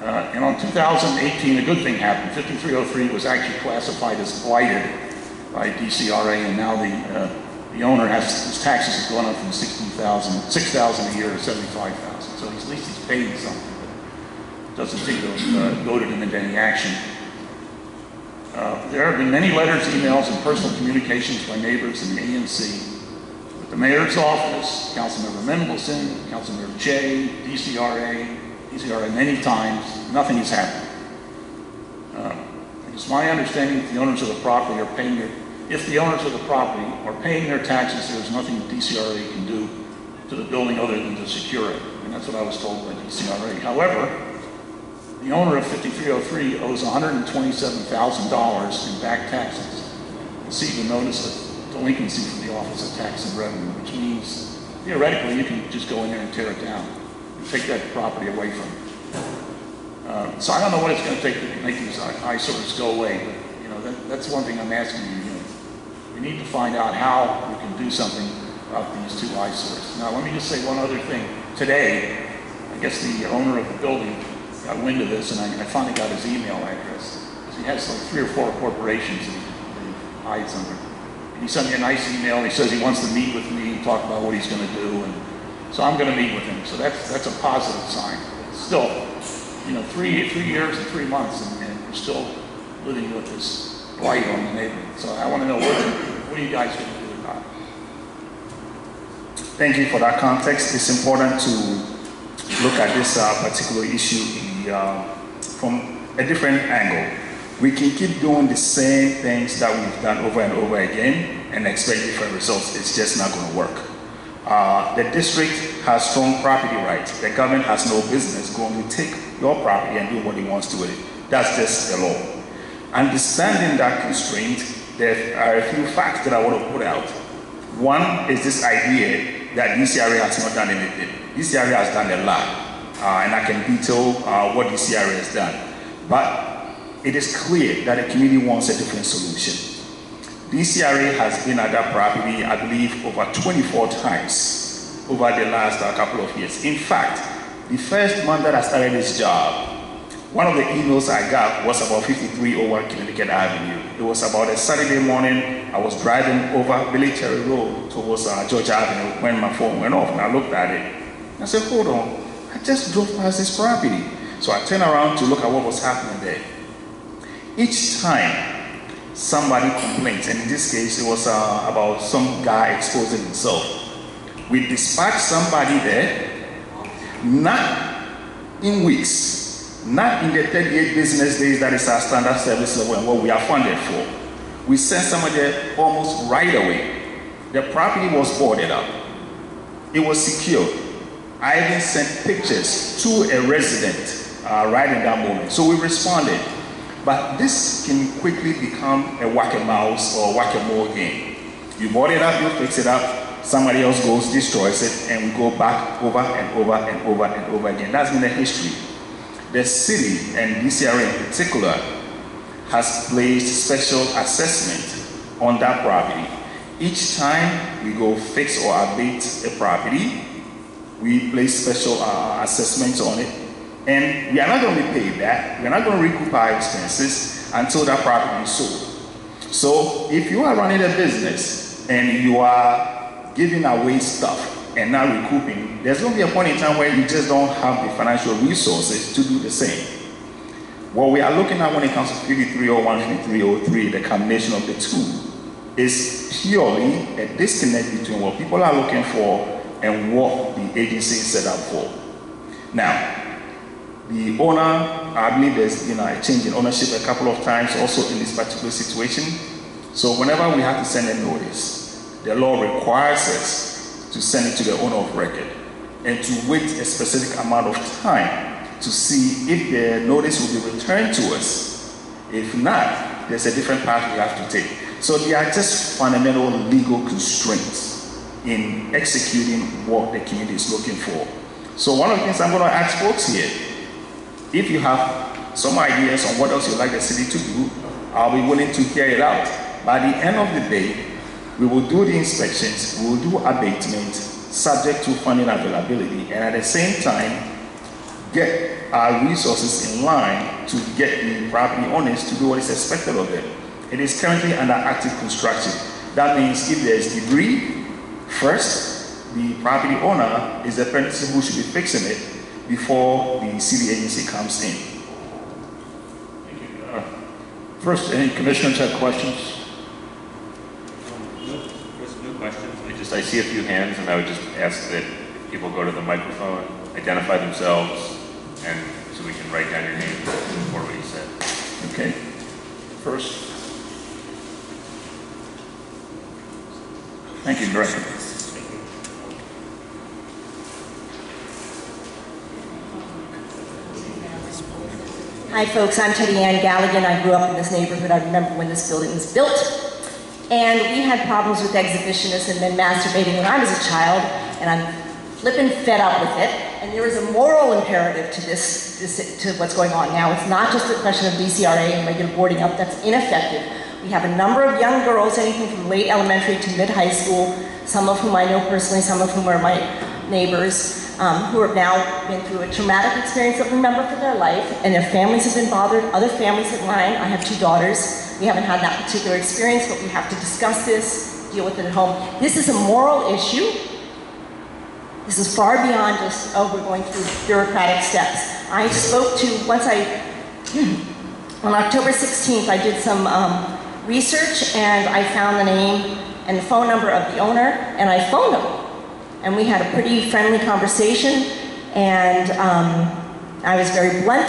And on 2018, a good thing happened. 5303 was actually classified as blighted by DCRA, and now the owner has his taxes have gone up from $6,000 a year to $75,000. So at least he's paying something, but doesn't seem to have goaded him into any action. There have been many letters, emails, and personal communications by neighbors in the ANC with the mayor's office, Councilmember Mendelson, Councilmember Jay, DCRA many times. Nothing has happened. It's my understanding that the owners of the property are paying their. If the owners of the property are paying their taxes, there's nothing DCRA can do to the building other than to secure it. And That's what I was told by DCRA. However, the owner of 5303 owes $127,000 in back taxes, received a notice of delinquency from the Office of Tax and Revenue, which means theoretically you can just go in there and tear it down and take that property away from it. So I don't know what it's going to take to make these eyesores go away. But, you know, that's one thing I'm asking you. We need to find out how we can do something about these two eyesores. Now, let me just say one other thing. Today, I guess the owner of the building got wind of this, and I finally got his email address. He has like 3 or 4 corporations that he hides under. And he sent me a nice email. He says he wants to meet with me and talk about what he's going to do. And so I'm going to meet with him. So that's a positive sign. Still, you know, three years and 3 months, and we're still living with this blight on the neighborhood. So I want to know what are you guys going to do about it? Thank you for that context. It's important to look at this particular issue from a different angle. We can keep doing the same things that we've done over and over again and expect different results. It's just not going to work. The district has strong property rights. The government has no business going to take your property and do what he wants to with it. That's just the law. Understanding that constraint, there are a few facts that I want to put out. One is this idea that DCRA has not done anything. DCRA has done a lot, and I can detail what DCRA has done. But it is clear that the community wants a different solution. DCRA has been at that property, I believe, over 24 times over the last couple of years. In fact, the first month that I started this job, one of the emails I got was about 5301 Connecticut Avenue. It was about a Saturday morning. I was driving over Military Road towards George Avenue when my phone went off, and I looked at it. I said, hold on, I just drove past this property. So I turned around to look at what was happening there. Each time somebody complains, and in this case it was about some guy exposing himself. We dispatched somebody there, not in weeks, not in the 38 business days that is our standard service level and what we are funded for. We sent somebody there almost right away. The property was boarded up. It was secured. I even sent pictures to a resident right in that moment. So we responded. But this can quickly become a whack-a-mouse or whack-a-mole game. You board it up, you fix it up, somebody else goes, destroys it, and we go back over and over and over and over again. That's been the history. The city, and DCRA in particular, has placed special assessment on that property. Each time we go fix or update a property, we place special assessments on it. And we are not going to repay that. We are not going to recoup our expenses until that property is sold. So if you are running a business and you are giving away stuff and not recouping, there's going to be a point in time where you just don't have the financial resources to do the same. What we are looking at when it comes to 5301 and 5303, the combination of the two, is purely a disconnect between what people are looking for and what the agency is set up for. Now, the owner, I believe there's been a change in ownership a couple of times also in this particular situation. So whenever we have to send a notice, the law requires us to send it to the owner of record and to wait a specific amount of time to see if the notice will be returned to us. If not, there's a different path we have to take. So there are just fundamental legal constraints in executing what the community is looking for. So one of the things I'm going to ask folks here, if you have some ideas on what else you'd like the city to do, I'll be willing to hear it out. By the end of the day, we will do the inspections, we will do abatement, subject to funding availability, and at the same time, get our resources in line to get the property owners to do what is expected of them. It is currently under active construction. That means if there is debris, first, the property owner is the person who should be fixing it before the city agency comes in. Thank you. First, any commissioners have questions? No questions. I see a few hands, and I would just ask that if people go to the microphone, identify themselves, and so we can write down your name before what you said. Okay. First. Thank you, Director. Hi folks, I'm Teddy Ann Galligan. I grew up in this neighborhood. I remember when this building was built. And we had problems with exhibitionists and men masturbating when I was a child, and I'm flippin' fed up with it. And there is a moral imperative to to what's going on now. It's not just a question of DCRA and regular boarding up. That's ineffective. We have a number of young girls, anything from late elementary to mid-high school, some of whom I know personally, some of whom are my neighbors, who have now been through a traumatic experience that remember for their life, and their families have been bothered, other families of mine. I have two daughters. We haven't had that particular experience, but we have to discuss this, deal with it at home. This is a moral issue. This is far beyond just, oh, we're going through bureaucratic steps. I spoke to, on October 16th, I did some research, and I found the name and the phone number of the owner, and I phoned him. And we had a pretty friendly conversation, and I was very blunt,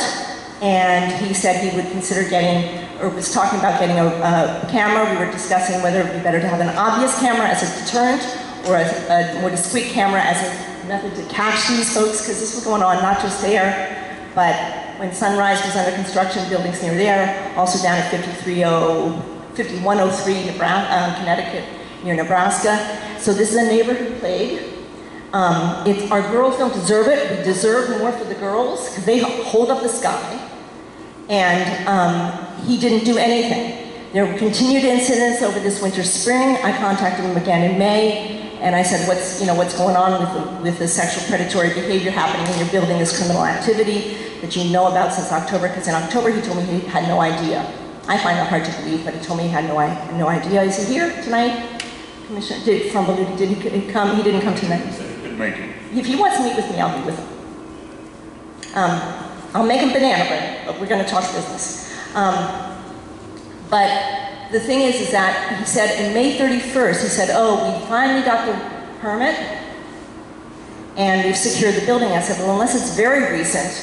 and he said he would consider getting, or was talking about getting a camera. We were discussing whether it would be better to have an obvious camera as a deterrent, or a more discreet camera as a method to catch these folks, because this was going on not just there, but when Sunrise was under construction, buildings near there, also down at 5103 Connecticut, near Nebraska. So this is a neighborhood plague. Our girls don't deserve it. We deserve more for the girls, because they hold up the sky. And he didn't do anything. There were continued incidents over this winter, spring. I contacted him again in May, and I said, what's going on with the sexual predatory behavior happening in your building, this criminal activity that you know about since October? Because in October he told me he had no idea. I find that hard to believe, but he told me he had no idea. Is he here tonight? Commissioner Frumbaluda didn't come. He didn't come tonight. If he wants to meet with me, I'll be with him. I'll make him banana bread, but we're going to talk business. But the thing is that he said, in May 31st, he said, oh, we finally got the permit, and we've secured the building. I said, well, unless it's very recent,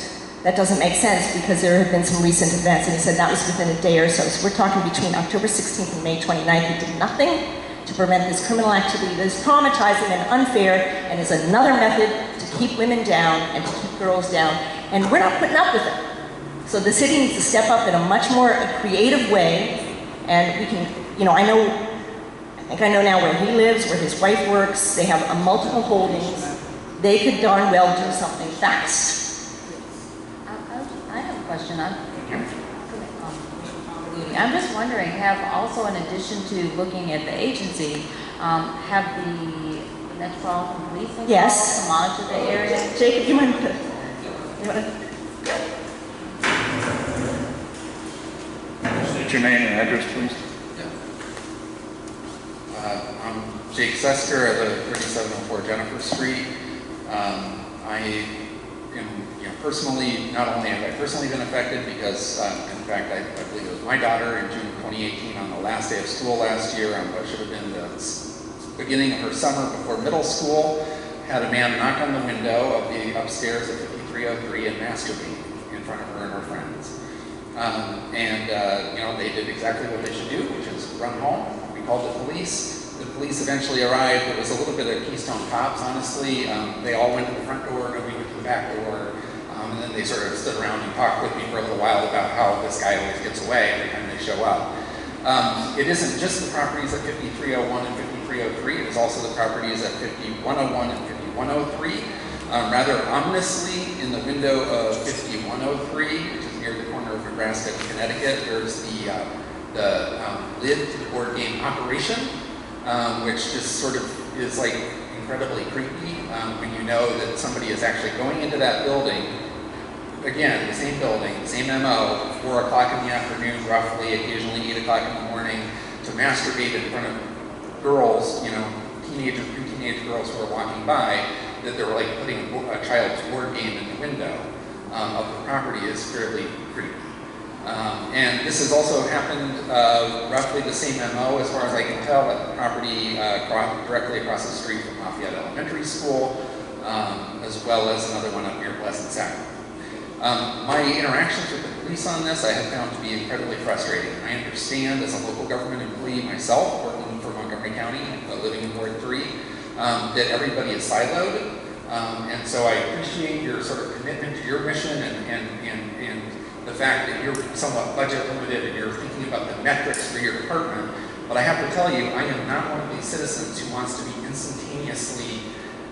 that doesn't make sense, because there have been some recent events. And he said that was within a day or so. So we're talking between October 16th and May 29th. He did nothing to prevent this criminal activity that is traumatizing and unfair, and is another method to keep women down and to keep girls down. And we're not putting up with it. So the city needs to step up in a much more creative way, and we can, I think I know now where he lives, where his wife works. They have multiple holdings. They could darn well do something fast. I have a question. I'm just wondering, have also, in addition to looking at the agency, have the Metropolitan Police involved to monitor the area? Jacob, you want to? State your name and address, please. Yeah. I'm Jake Sesker. I live at 3704 Jennifer Street. Personally, not only have I personally been affected, because in fact I believe it was my daughter in June 2018, on the last day of school last year, on what should have been the beginning of her summer before middle school, had a man knock on the window of the upstairs at 5303 and masturbate in front of her and her friends. They did exactly what they should do, which is run home. We called the police. The police eventually arrived. It was a little bit of Keystone Cops, honestly. They all went to the front door, nobody went to the back door. And then they sort of stood around and talked with me for a little while about how this guy always gets away every time they show up. It isn't just the properties at 5301 and 5303, it is also the properties at 5101 and 5103. Rather ominously, in the window of 5103, which is near the corner of Nebraska and Connecticut, there's the lid to the board game Operation, which just sort of is like incredibly creepy when you know that somebody is actually going into that building. Again, the same building, same MO, 4 o'clock in the afternoon, roughly, occasionally 8 o'clock in the morning, to masturbate in front of girls, teenage girls who are walking by, that they were like putting a child's board game in the window of the property is fairly creepy. And this has also happened roughly the same MO, as far as I can tell, at the property directly across the street from Lafayette Elementary School, as well as another one up near Pleasant Sacrament. My interactions with the police on this I have found to be incredibly frustrating. I understand, as a local government employee myself, working for Montgomery County, living in Ward 3, that everybody is siloed. And so I appreciate your sort of commitment to your mission and the fact that you're somewhat budget limited and you're thinking about the metrics for your department, but I have to tell you, I am not one of these citizens who wants to be instantaneously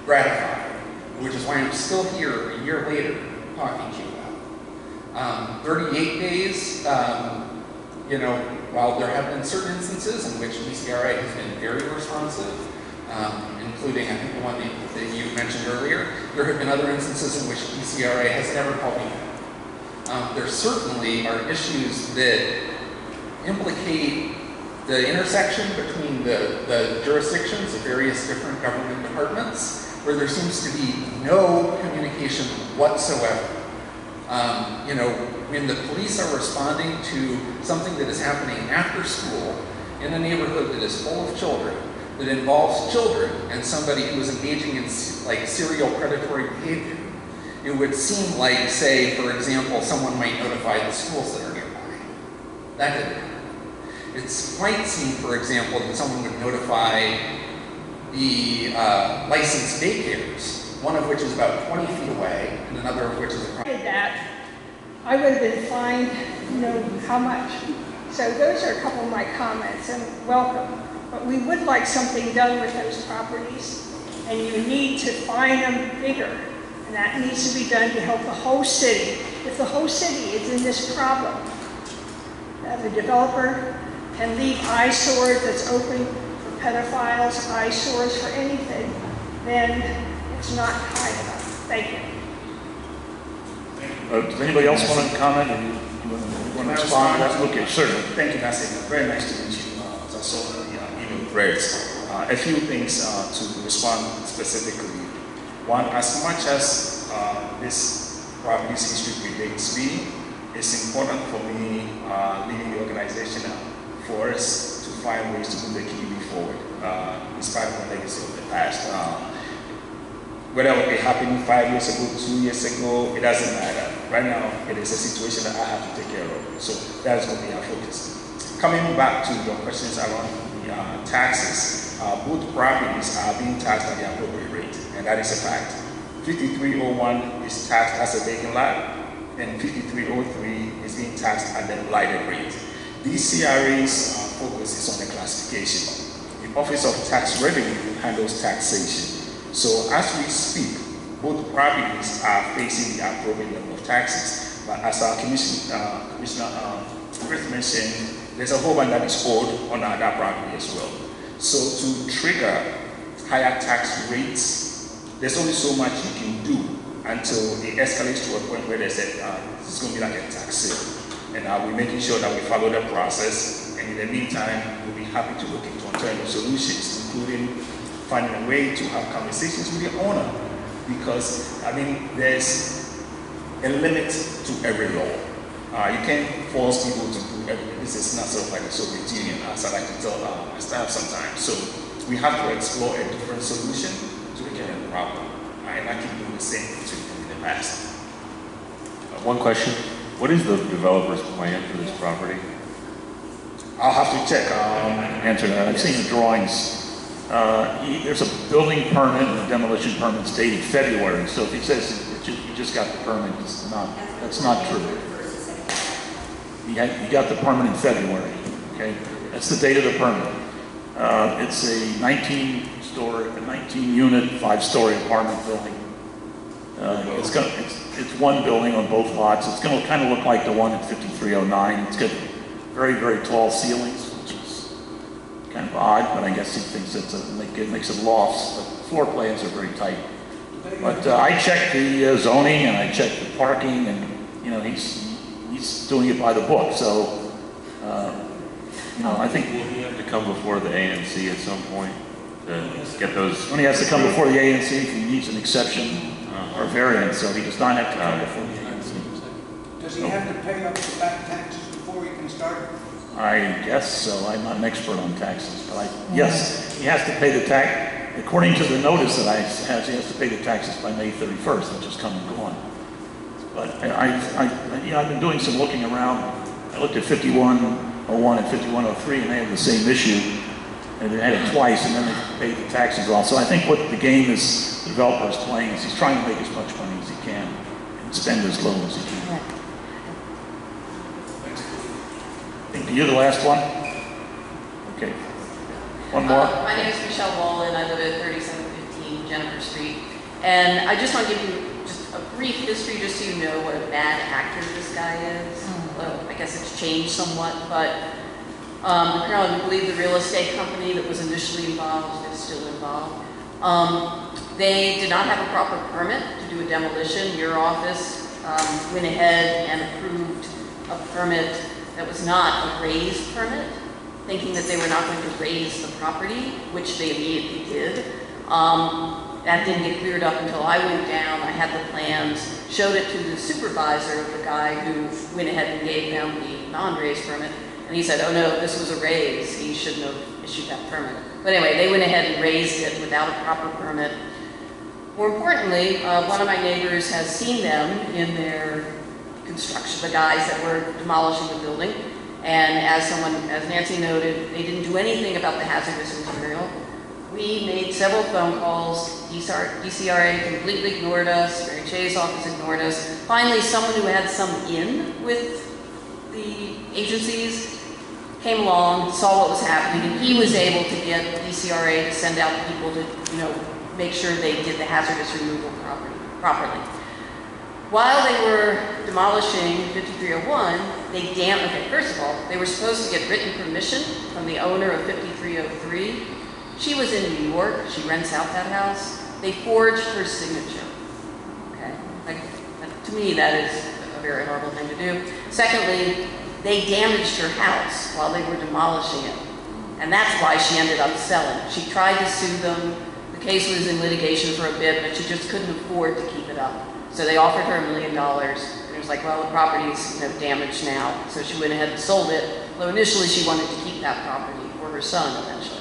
gratified, which is why I'm still here a year later talking to you about. 38 days, you know, while there have been certain instances in which DCRA has been very responsive, including I think the one that you mentioned earlier, there have been other instances in which DCRA has never called me back. There certainly are issues that implicate the intersection between the jurisdictions of various different government departments where there seems to be no communication whatsoever. You know, when the police are responding to something that is happening after school in a neighborhood that is full of children, that involves children and somebody who is engaging in like serial predatory behavior, it would seem like, say, for example, someone might notify the schools that are nearby. That didn't happen. It might seem, for example, that someone would notify the licensed daycares, one of which is about 20 feet away, and another of which is a... I would have been fined, you know, how much. So those are a couple of my comments, and welcome. But we would like something done with those properties, and you need to find them bigger. And that needs to be done to help the whole city. If the whole city is in this problem, the developer can leave eyesores that's open for pedophiles, eyesores for anything, then it's not high enough. Thank you. Does anybody else want to comment? You want to respond? Okay, certainly. Thank you, Massey. Very nice to meet you. As I saw the email threads, a few things to respond specifically. One, as much as this property's history predates me, it's important for me, leading the organization, for us to find ways to move the community forward, despite the legacy of the past. Whether it happened 5 years ago, 2 years ago, it doesn't matter. Right now, it is a situation that I have to take care of. So that's what we are focused on. Coming back to your questions around the taxes, both properties are being taxed at the appropriate rate. And that is a fact. 5301 is taxed as a vacant lot, and 5303 is being taxed at the lighter rate. DCRA's focus is on the classification. The Office of Tax Revenue handles taxation. So as we speak, both properties are facing the appropriate level of taxes. But as our Commissioner Chris mentioned, there's a whole bunch that is owed on our other property as well. So to trigger higher tax rates, there's only so much you can do until it escalates to a point where they said, it's going to be like a tax sale. And we're making sure that we follow the process. And in the meantime, we'll be happy to look into alternative solutions, including finding a way to have conversations with the owner. Because, I mean, there's a limit to every law. You can't force people to do everything. This is not sort of like a Soviet Union, as I like to tell my staff sometimes. So we have to explore a different solution. Problem. I keep doing the same thing in the past. One question. What is the developer's plan for this property? I'll have to check. Answer that. I've seen the drawings. There's a building permit and a demolition permit dated February. So if he says you just got the permit, it's not, that's not true. You got the permit in February. Okay, that's the date of the permit. It's a 19-unit, 5-story apartment building. It's one building on both lots. It's going to kind of look like the one at 5309. It's got very, very tall ceilings, which is kind of odd, but I guess he thinks it makes it lofts. The floor plans are very tight. But I checked the zoning and I checked the parking, and you know he's doing it by the book. So you know, I think will he have to come before the ANC at some point. Get those. When he has to come before the ANC, if he needs an exception or variance, so he does not have to come before the ANC. Does he have to pay up the back taxes before he can start? I guess so. I'm not an expert on taxes, but yes, he has to pay the tax. According to the notice that I have, he has to pay the taxes by May 31st, which is coming on. But you know, I've been doing some looking around. I looked at 5101 and 5103, and they have the same issue. And they had it twice, and then they paid the taxes off. So I think what the game is, the developer is playing, is he's trying to make as much money as he can and spend as little as he can. You're the last one? Okay. One more. My name is Michelle Wallen. I live at 3715 Jennifer Street. And I just want to give you just a brief history just so you know what a bad actor this guy is. Well, I guess it's changed somewhat, but apparently we believe the real estate company that was initially involved is still involved. They did not have a proper permit to do a demolition. Your office went ahead and approved a permit that was not a raised permit, thinking that they were not going to raise the property, which they immediately did. That didn't get cleared up until I went down. I had the plans, showed it to the supervisor, the guy who went ahead and gave them the non-raise permit, and he said, oh no, this was a raise. He shouldn't have issued that permit. But anyway, they went ahead and raised it without a proper permit. More importantly, one of my neighbors has seen them in their construction, the guys that were demolishing the building. And as Nancy noted, they didn't do anything about the hazardous material. We made several phone calls. DCRA completely ignored us. Chevy Chase office ignored us. Finally, someone who had some in with the agencies came along, saw what was happening, and he was able to get DCRA to send out people to, you know, make sure they did the hazardous removal properly. While they were demolishing 5301, they damaged it. First of all, they were supposed to get written permission from the owner of 5303. She was in New York. She rents out that house. They forged her signature. Okay, like, to me, that is a very horrible thing to do. Secondly, they damaged her house while they were demolishing it, and that's why she ended up selling. She tried to sue them. The case was in litigation for a bit, but she just couldn't afford to keep it up. So they offered her $1 million, and it was like, well, the property's damaged now, so she went ahead and sold it. Though initially she wanted to keep that property for her son eventually.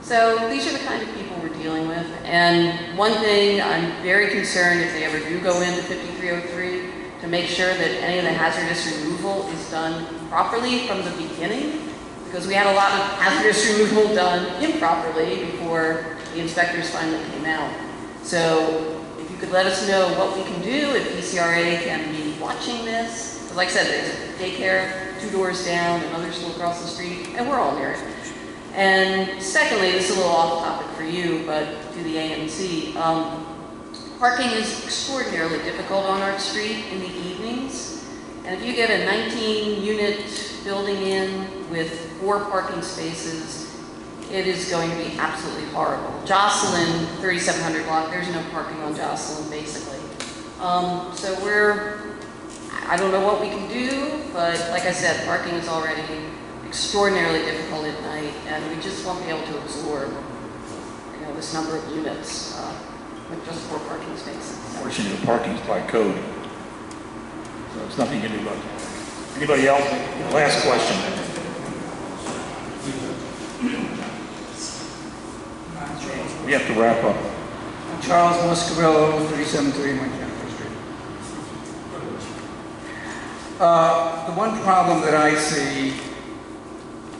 So these are the kind of people we're dealing with, and one thing I'm very concerned if they ever do go into 5303. To make sure that any of the hazardous removal is done properly from the beginning, because we had a lot of hazardous removal done improperly before the inspectors finally came out. So if you could let us know what we can do, if DCRA can be watching this, because like I said, there's a daycare 2 doors down, another school across the street, and we're all near it. And secondly, this is a little off topic for you, but to the ANC, parking is extraordinarily difficult on our street in the evenings. And if you get a 19-unit building in with 4 parking spaces, it is going to be absolutely horrible. Jocelyn, 3700 block, there's no parking on Jocelyn, basically. So I don't know what we can do, but like I said, parking is already extraordinarily difficult at night, and we just won't be able to absorb this number of units. With just 4 parking spaces. Unfortunately, the parking's by code, so there's nothing you can do about it. Anybody else? Last question. We have to wrap up. I'm Charles Muscarello, 373 Jennifer Street. The one problem that I see,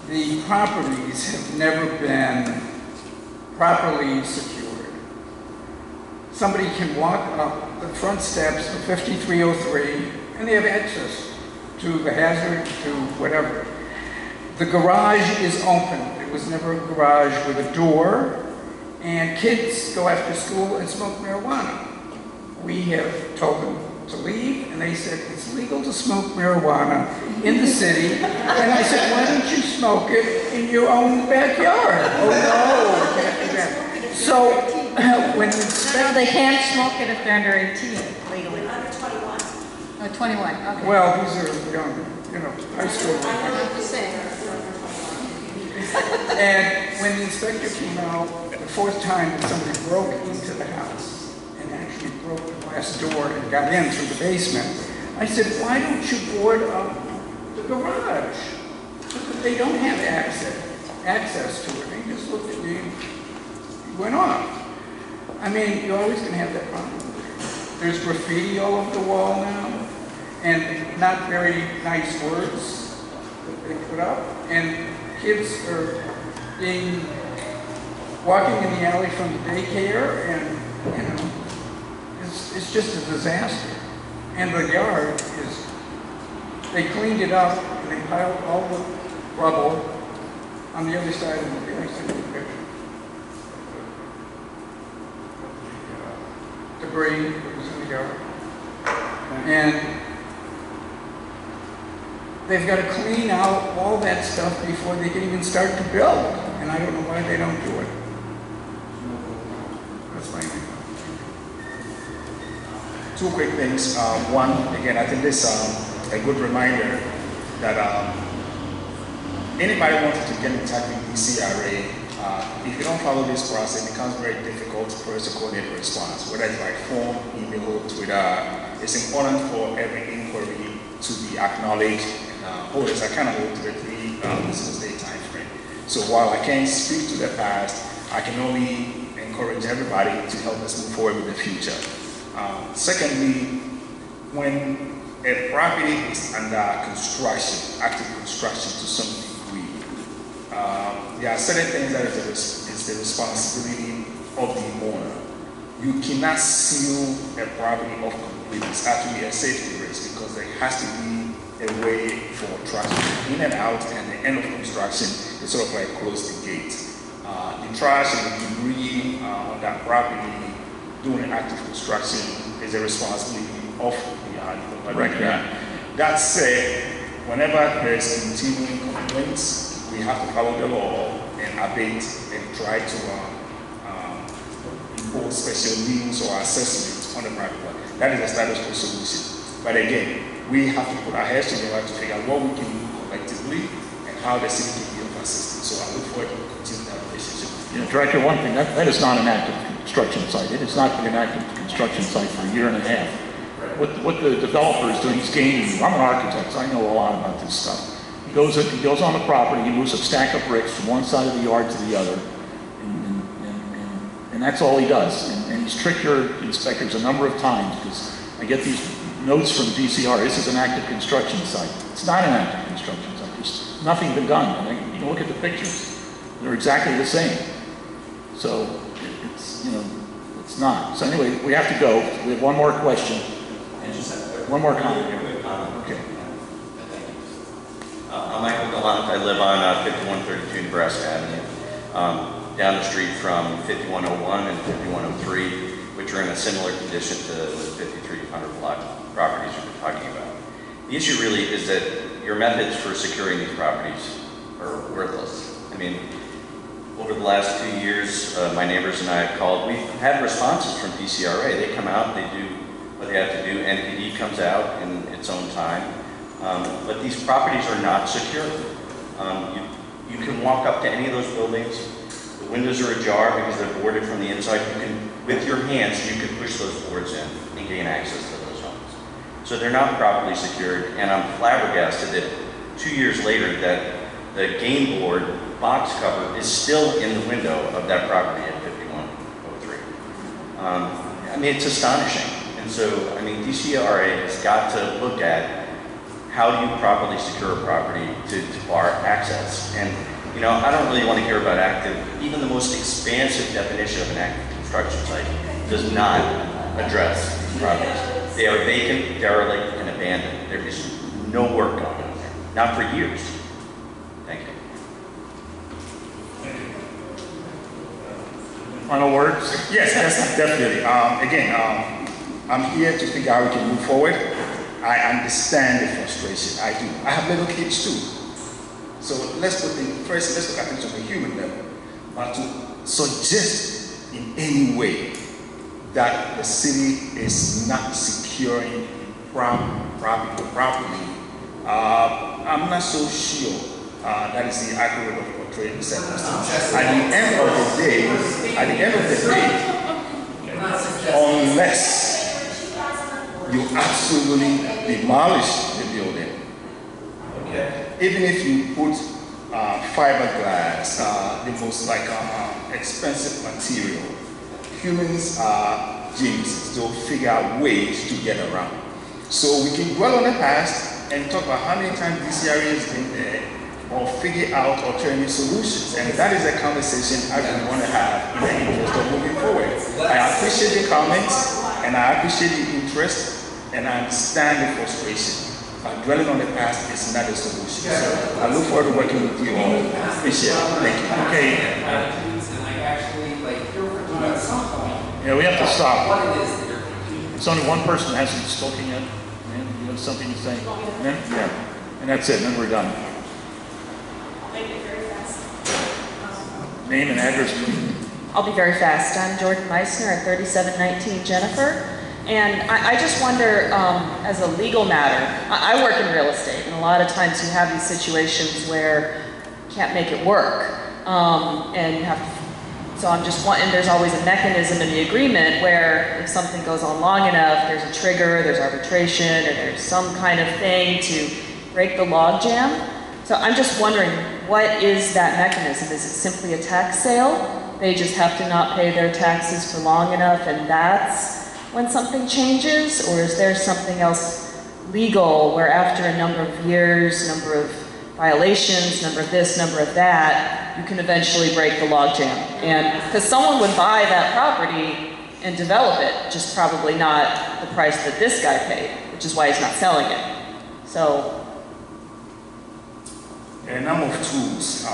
the properties have never been properly secured. Somebody can walk up the front steps of 5303 and they have access to the hazard, to whatever. The garage is open. It was never a garage with a door, and kids go after school and smoke marijuana. We have told them to leave, and they said, it's legal to smoke marijuana in the city. And I said, why don't you smoke it in your own backyard? Oh no, it can't be that. So, no, they can't smoke it if they're under 18 legally. Under 21. Oh, 21. Okay. Well, these are young, high school. I know what you're saying. And when the inspector came out, the 4th time that somebody broke into the house and actually broke the glass door and got in through the basement, I said, why don't you board up the garage? Because they don't have access to it. They just looked at me and went off. I mean, you're always going to have that problem. There's graffiti all over the wall now, and not very nice words that they put up. And kids are walking in the alley from the daycare, and it's just a disaster. And the yard they cleaned it up and they piled all the rubble on the other side of the appearance of the picture. Debris that was in the yard. And they've got to clean out all that stuff before they can even start to build. And I don't know why they don't do it. That's my opinion. Two quick things. One, again, I think this is a good reminder that anybody wanting to get in touch with DCRA, if you don't follow this process, it becomes very difficult for us to coordinate a response, whether it's by phone, email, Twitter. It's important for every inquiry to be acknowledged and always accountable to the 3 business day time frame. So while I can't speak to the past, I can only encourage everybody to help us move forward with the future. Secondly, when a property is under construction, active construction to some degree, there are certain things that is the responsibility of the owner. You cannot seal a property off completely. It's actually a safety risk because there has to be a way for trash in and out, and the end of construction is sort of like close the gate. The trash and the debris on that property during active construction is a responsibility of the contractor. That said, whenever there is continuing complaints, we have to follow the law and abate and try to impose special liens or assessments on the property. That is a status quo solution. But again, we have to put our heads together to figure out what we can do collectively and how the city can be of assistance. So I look forward to continuing that relationship. Yeah, Director, one thing, that is not an active construction site. It has not been an active construction site for a year and a half. What the developer is doing is gaming. I'm an architect, so I know a lot about this stuff. He goes on the property, he moves a stack of bricks from one side of the yard to the other, and that's all he does. And he's tricked your inspectors a number of times because I get these notes from DCR. This is an active construction site. It's not an active construction site. There's nothing been done. I mean, you can look at the pictures. They're exactly the same. So it's, you know, it's not. So anyway, we have to go. We have one more question and one more comment. Okay. I'm Michael Gallant. I live on 5132 Nebraska Avenue, down the street from 5101 and 5103, which are in a similar condition to the 5300 block properties we've been talking about. The issue really is that your methods for securing these properties are worthless. I mean, over the last 2 years, my neighbors and I have called. We've had responses from DCRA. They come out, they do what they have to do. NPD comes out in its own time. But these properties are not secure. You can walk up to any of those buildings. The windows are ajar because they're boarded from the inside. You can, with your hands, you can push those boards in and gain access to those homes. So they're not properly secured. And I'm flabbergasted that 2 years later that the game board box cover is still in the window of that property at 5103. I mean, it's astonishing. And so, I mean, DCRA has got to look at how do you properly secure a property to bar access. And, you know, I don't really want to hear about active. Even the most expansive definition of an active construction site does not address these properties. They are vacant, derelict, and abandoned. There is no work going on there, not for years. Thank you. Final words? Yes, yes, definitely. Again, I'm here to figure out how we can move forward. I understand the frustration. I do. I have little kids too. So let's put things first. Let's look at things on a human level. But to suggest in any way that the city is not securing properly, I'm not so sure that is the accurate of portraying circumstances. At the end of the day, unless you absolutely demolish the building, okay. Even if you put fiberglass, the most like expensive material, humans are geniuses. They'll figure out ways to get around. So we can dwell on the past and talk about how many times DCRA has been there, or figure out alternative solutions. And that is a conversation I really want to have in the interest of moving forward. I appreciate the comments, and I appreciate the interest, and I understand the frustration. Dwelling on the past is not a solution. So I look forward to working with you all. Appreciate it. Thank you. Okay. Yeah, we have to stop. It's only one person that hasn't spoken yet. Man, you have something to say? Man? Yeah. And that's it. Then we're done. I'll make it very fast. Name and address, please. I'll be very fast. I'm Jordan Meissner at 3719 Jennifer. And I just wonder, as a legal matter, I work in real estate, and a lot of times you have these situations where you can't make it work, and you have to, so I'm just wanting, there's always a mechanism in the agreement where if something goes on long enough, there's a trigger, there's arbitration, or there's some kind of thing to break the log jam. So I'm just wondering, what is that mechanism? Is it simply a tax sale? They just have to not pay their taxes for long enough, and that's when something changes? Or is there something else legal where after a number of years, number of violations, number of this, number of that, you can eventually break the logjam? And because someone would buy that property and develop it, just probably not the price that this guy paid, which is why he's not selling it. So. A number of tools,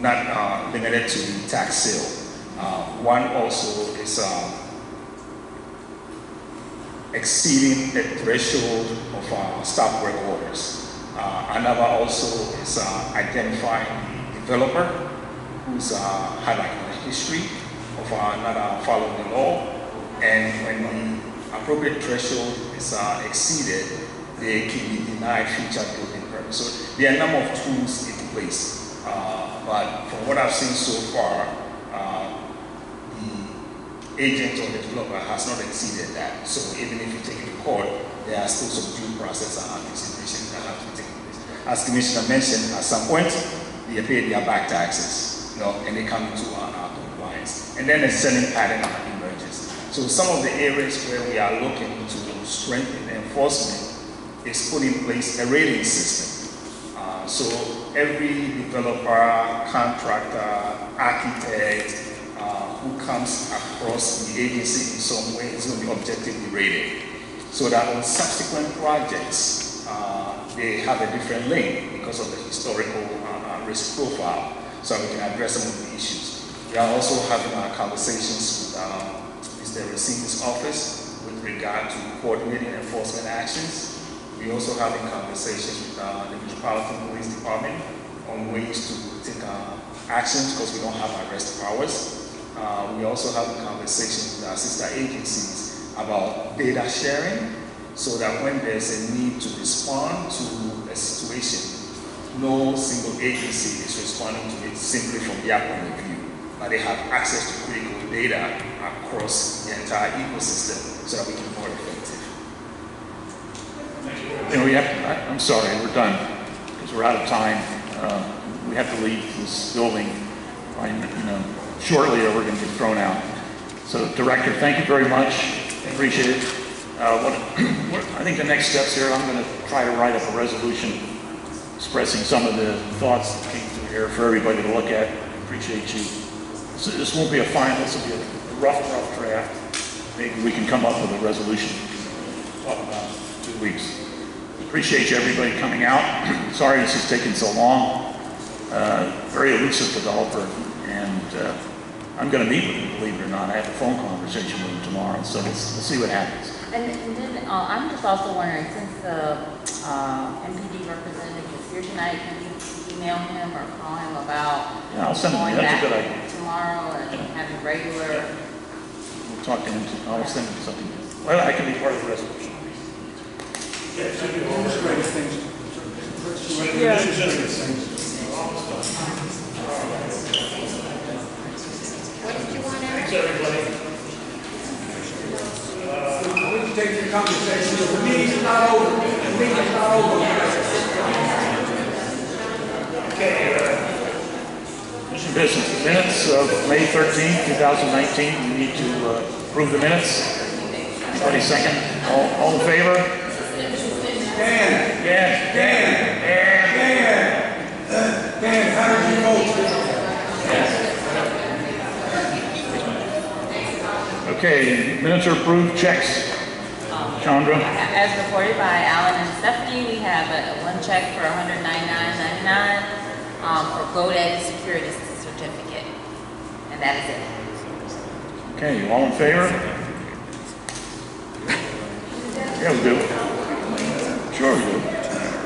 not limited to tax sale. One also is exceeding the threshold of stop work orders. Another also is identifying the developer who's had a history of not following the law, and when the appropriate threshold is exceeded, they can be denied future building permits. So there are a number of tools in place, but from what I've seen so far, agent or the developer has not exceeded that. So even if you take it to court, there are still some due process and anticipation that have to take place. As Commissioner mentioned, at some point, they pay their back taxes, and they come into our compliance. And then the selling pattern emerges. So some of the areas where we are looking to strengthen enforcement is put in place a rating system. So every developer, contractor, architect, who comes across the agency in some way is going to be objectively rated, so that on subsequent projects they have a different lane because of the historical risk profile, so we can address some of the issues. We are also having our conversations with Mr. Racine's office with regard to coordinating enforcement actions. We also having conversations with the Metropolitan Police Department on ways to take actions because we don't have arrest powers. We also have a conversation with our sister agencies about data sharing, so that when there's a need to respond to a situation, no single agency is responding to it simply from their point of view, but they have access to critical data across the entire ecosystem so that we can be more effective. And we have to, I'm sorry, we're done because we're out of time. We have to leave this building by, shortly, or we're going to get thrown out. So, Director, thank you very much. Appreciate it. I think the next steps here, I'm going to try to write up a resolution expressing some of the thoughts that came through here for everybody to look at. Appreciate you. So this won't be a final. This will be a rough draft. Maybe we can come up with a resolution to talk about in 2 weeks. Appreciate you, everybody, coming out. Sorry this has taken so long. Very elusive developer. And I'm going to meet with him, believe it or not. I have a phone conversation with him tomorrow, so we'll see what happens. And then I'm just also wondering, since the MPD representative is here tonight, can you email him or call him about I'll send him. That's a good idea. Tomorrow and having regular... Yeah. We'll talk to him. I'll send him something. Well, I can be part of the resolution. Yes, I do all the great things. Yeah, what did you want, Eric? Thanks, everybody. We can take the conversation. The meeting's not over. The meeting's not over. Okay. Commission business. The minutes of May 13, 2019. We need to approve the minutes. 30 seconds. All in favor? Dan, how did you vote? Yes. Okay, minutes are approved, checks. Chandra. As reported by Alan and Stephanie, we have one check for $199.99 for GoDaddy Securities Certificate. And that is it. Okay, all in favor? Yeah, we do. Sure we do.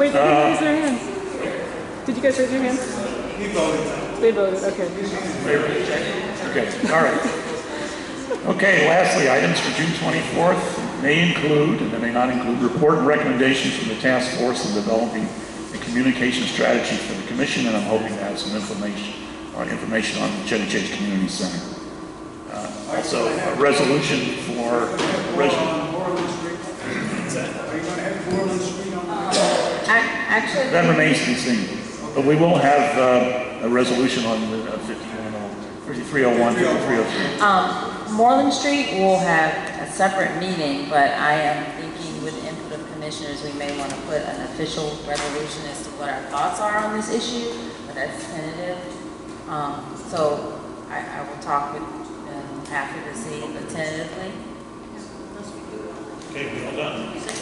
Wait, did you raise their hands? Did you guys raise your hands? We voted. They voted, okay. Okay, all right. Okay, lastly, items for June 24th may include, and they may not include, report and recommendations from the task force in developing a communication strategy for the commission, and I'm hoping to have some information on the Chevy Chase Community Center. Also, a resolution for... Moreland Street? Are you going to have Moreland Street on the... Actually... That remains to be seen. But we will have a resolution on the 5301, 5303. Moreland Street will have a separate meeting, but I am thinking with the input of commissioners, we may want to put an official resolution as to what our thoughts are on this issue, but that's tentative. So I will talk with them after the meeting, but tentatively. Okay, we're all done.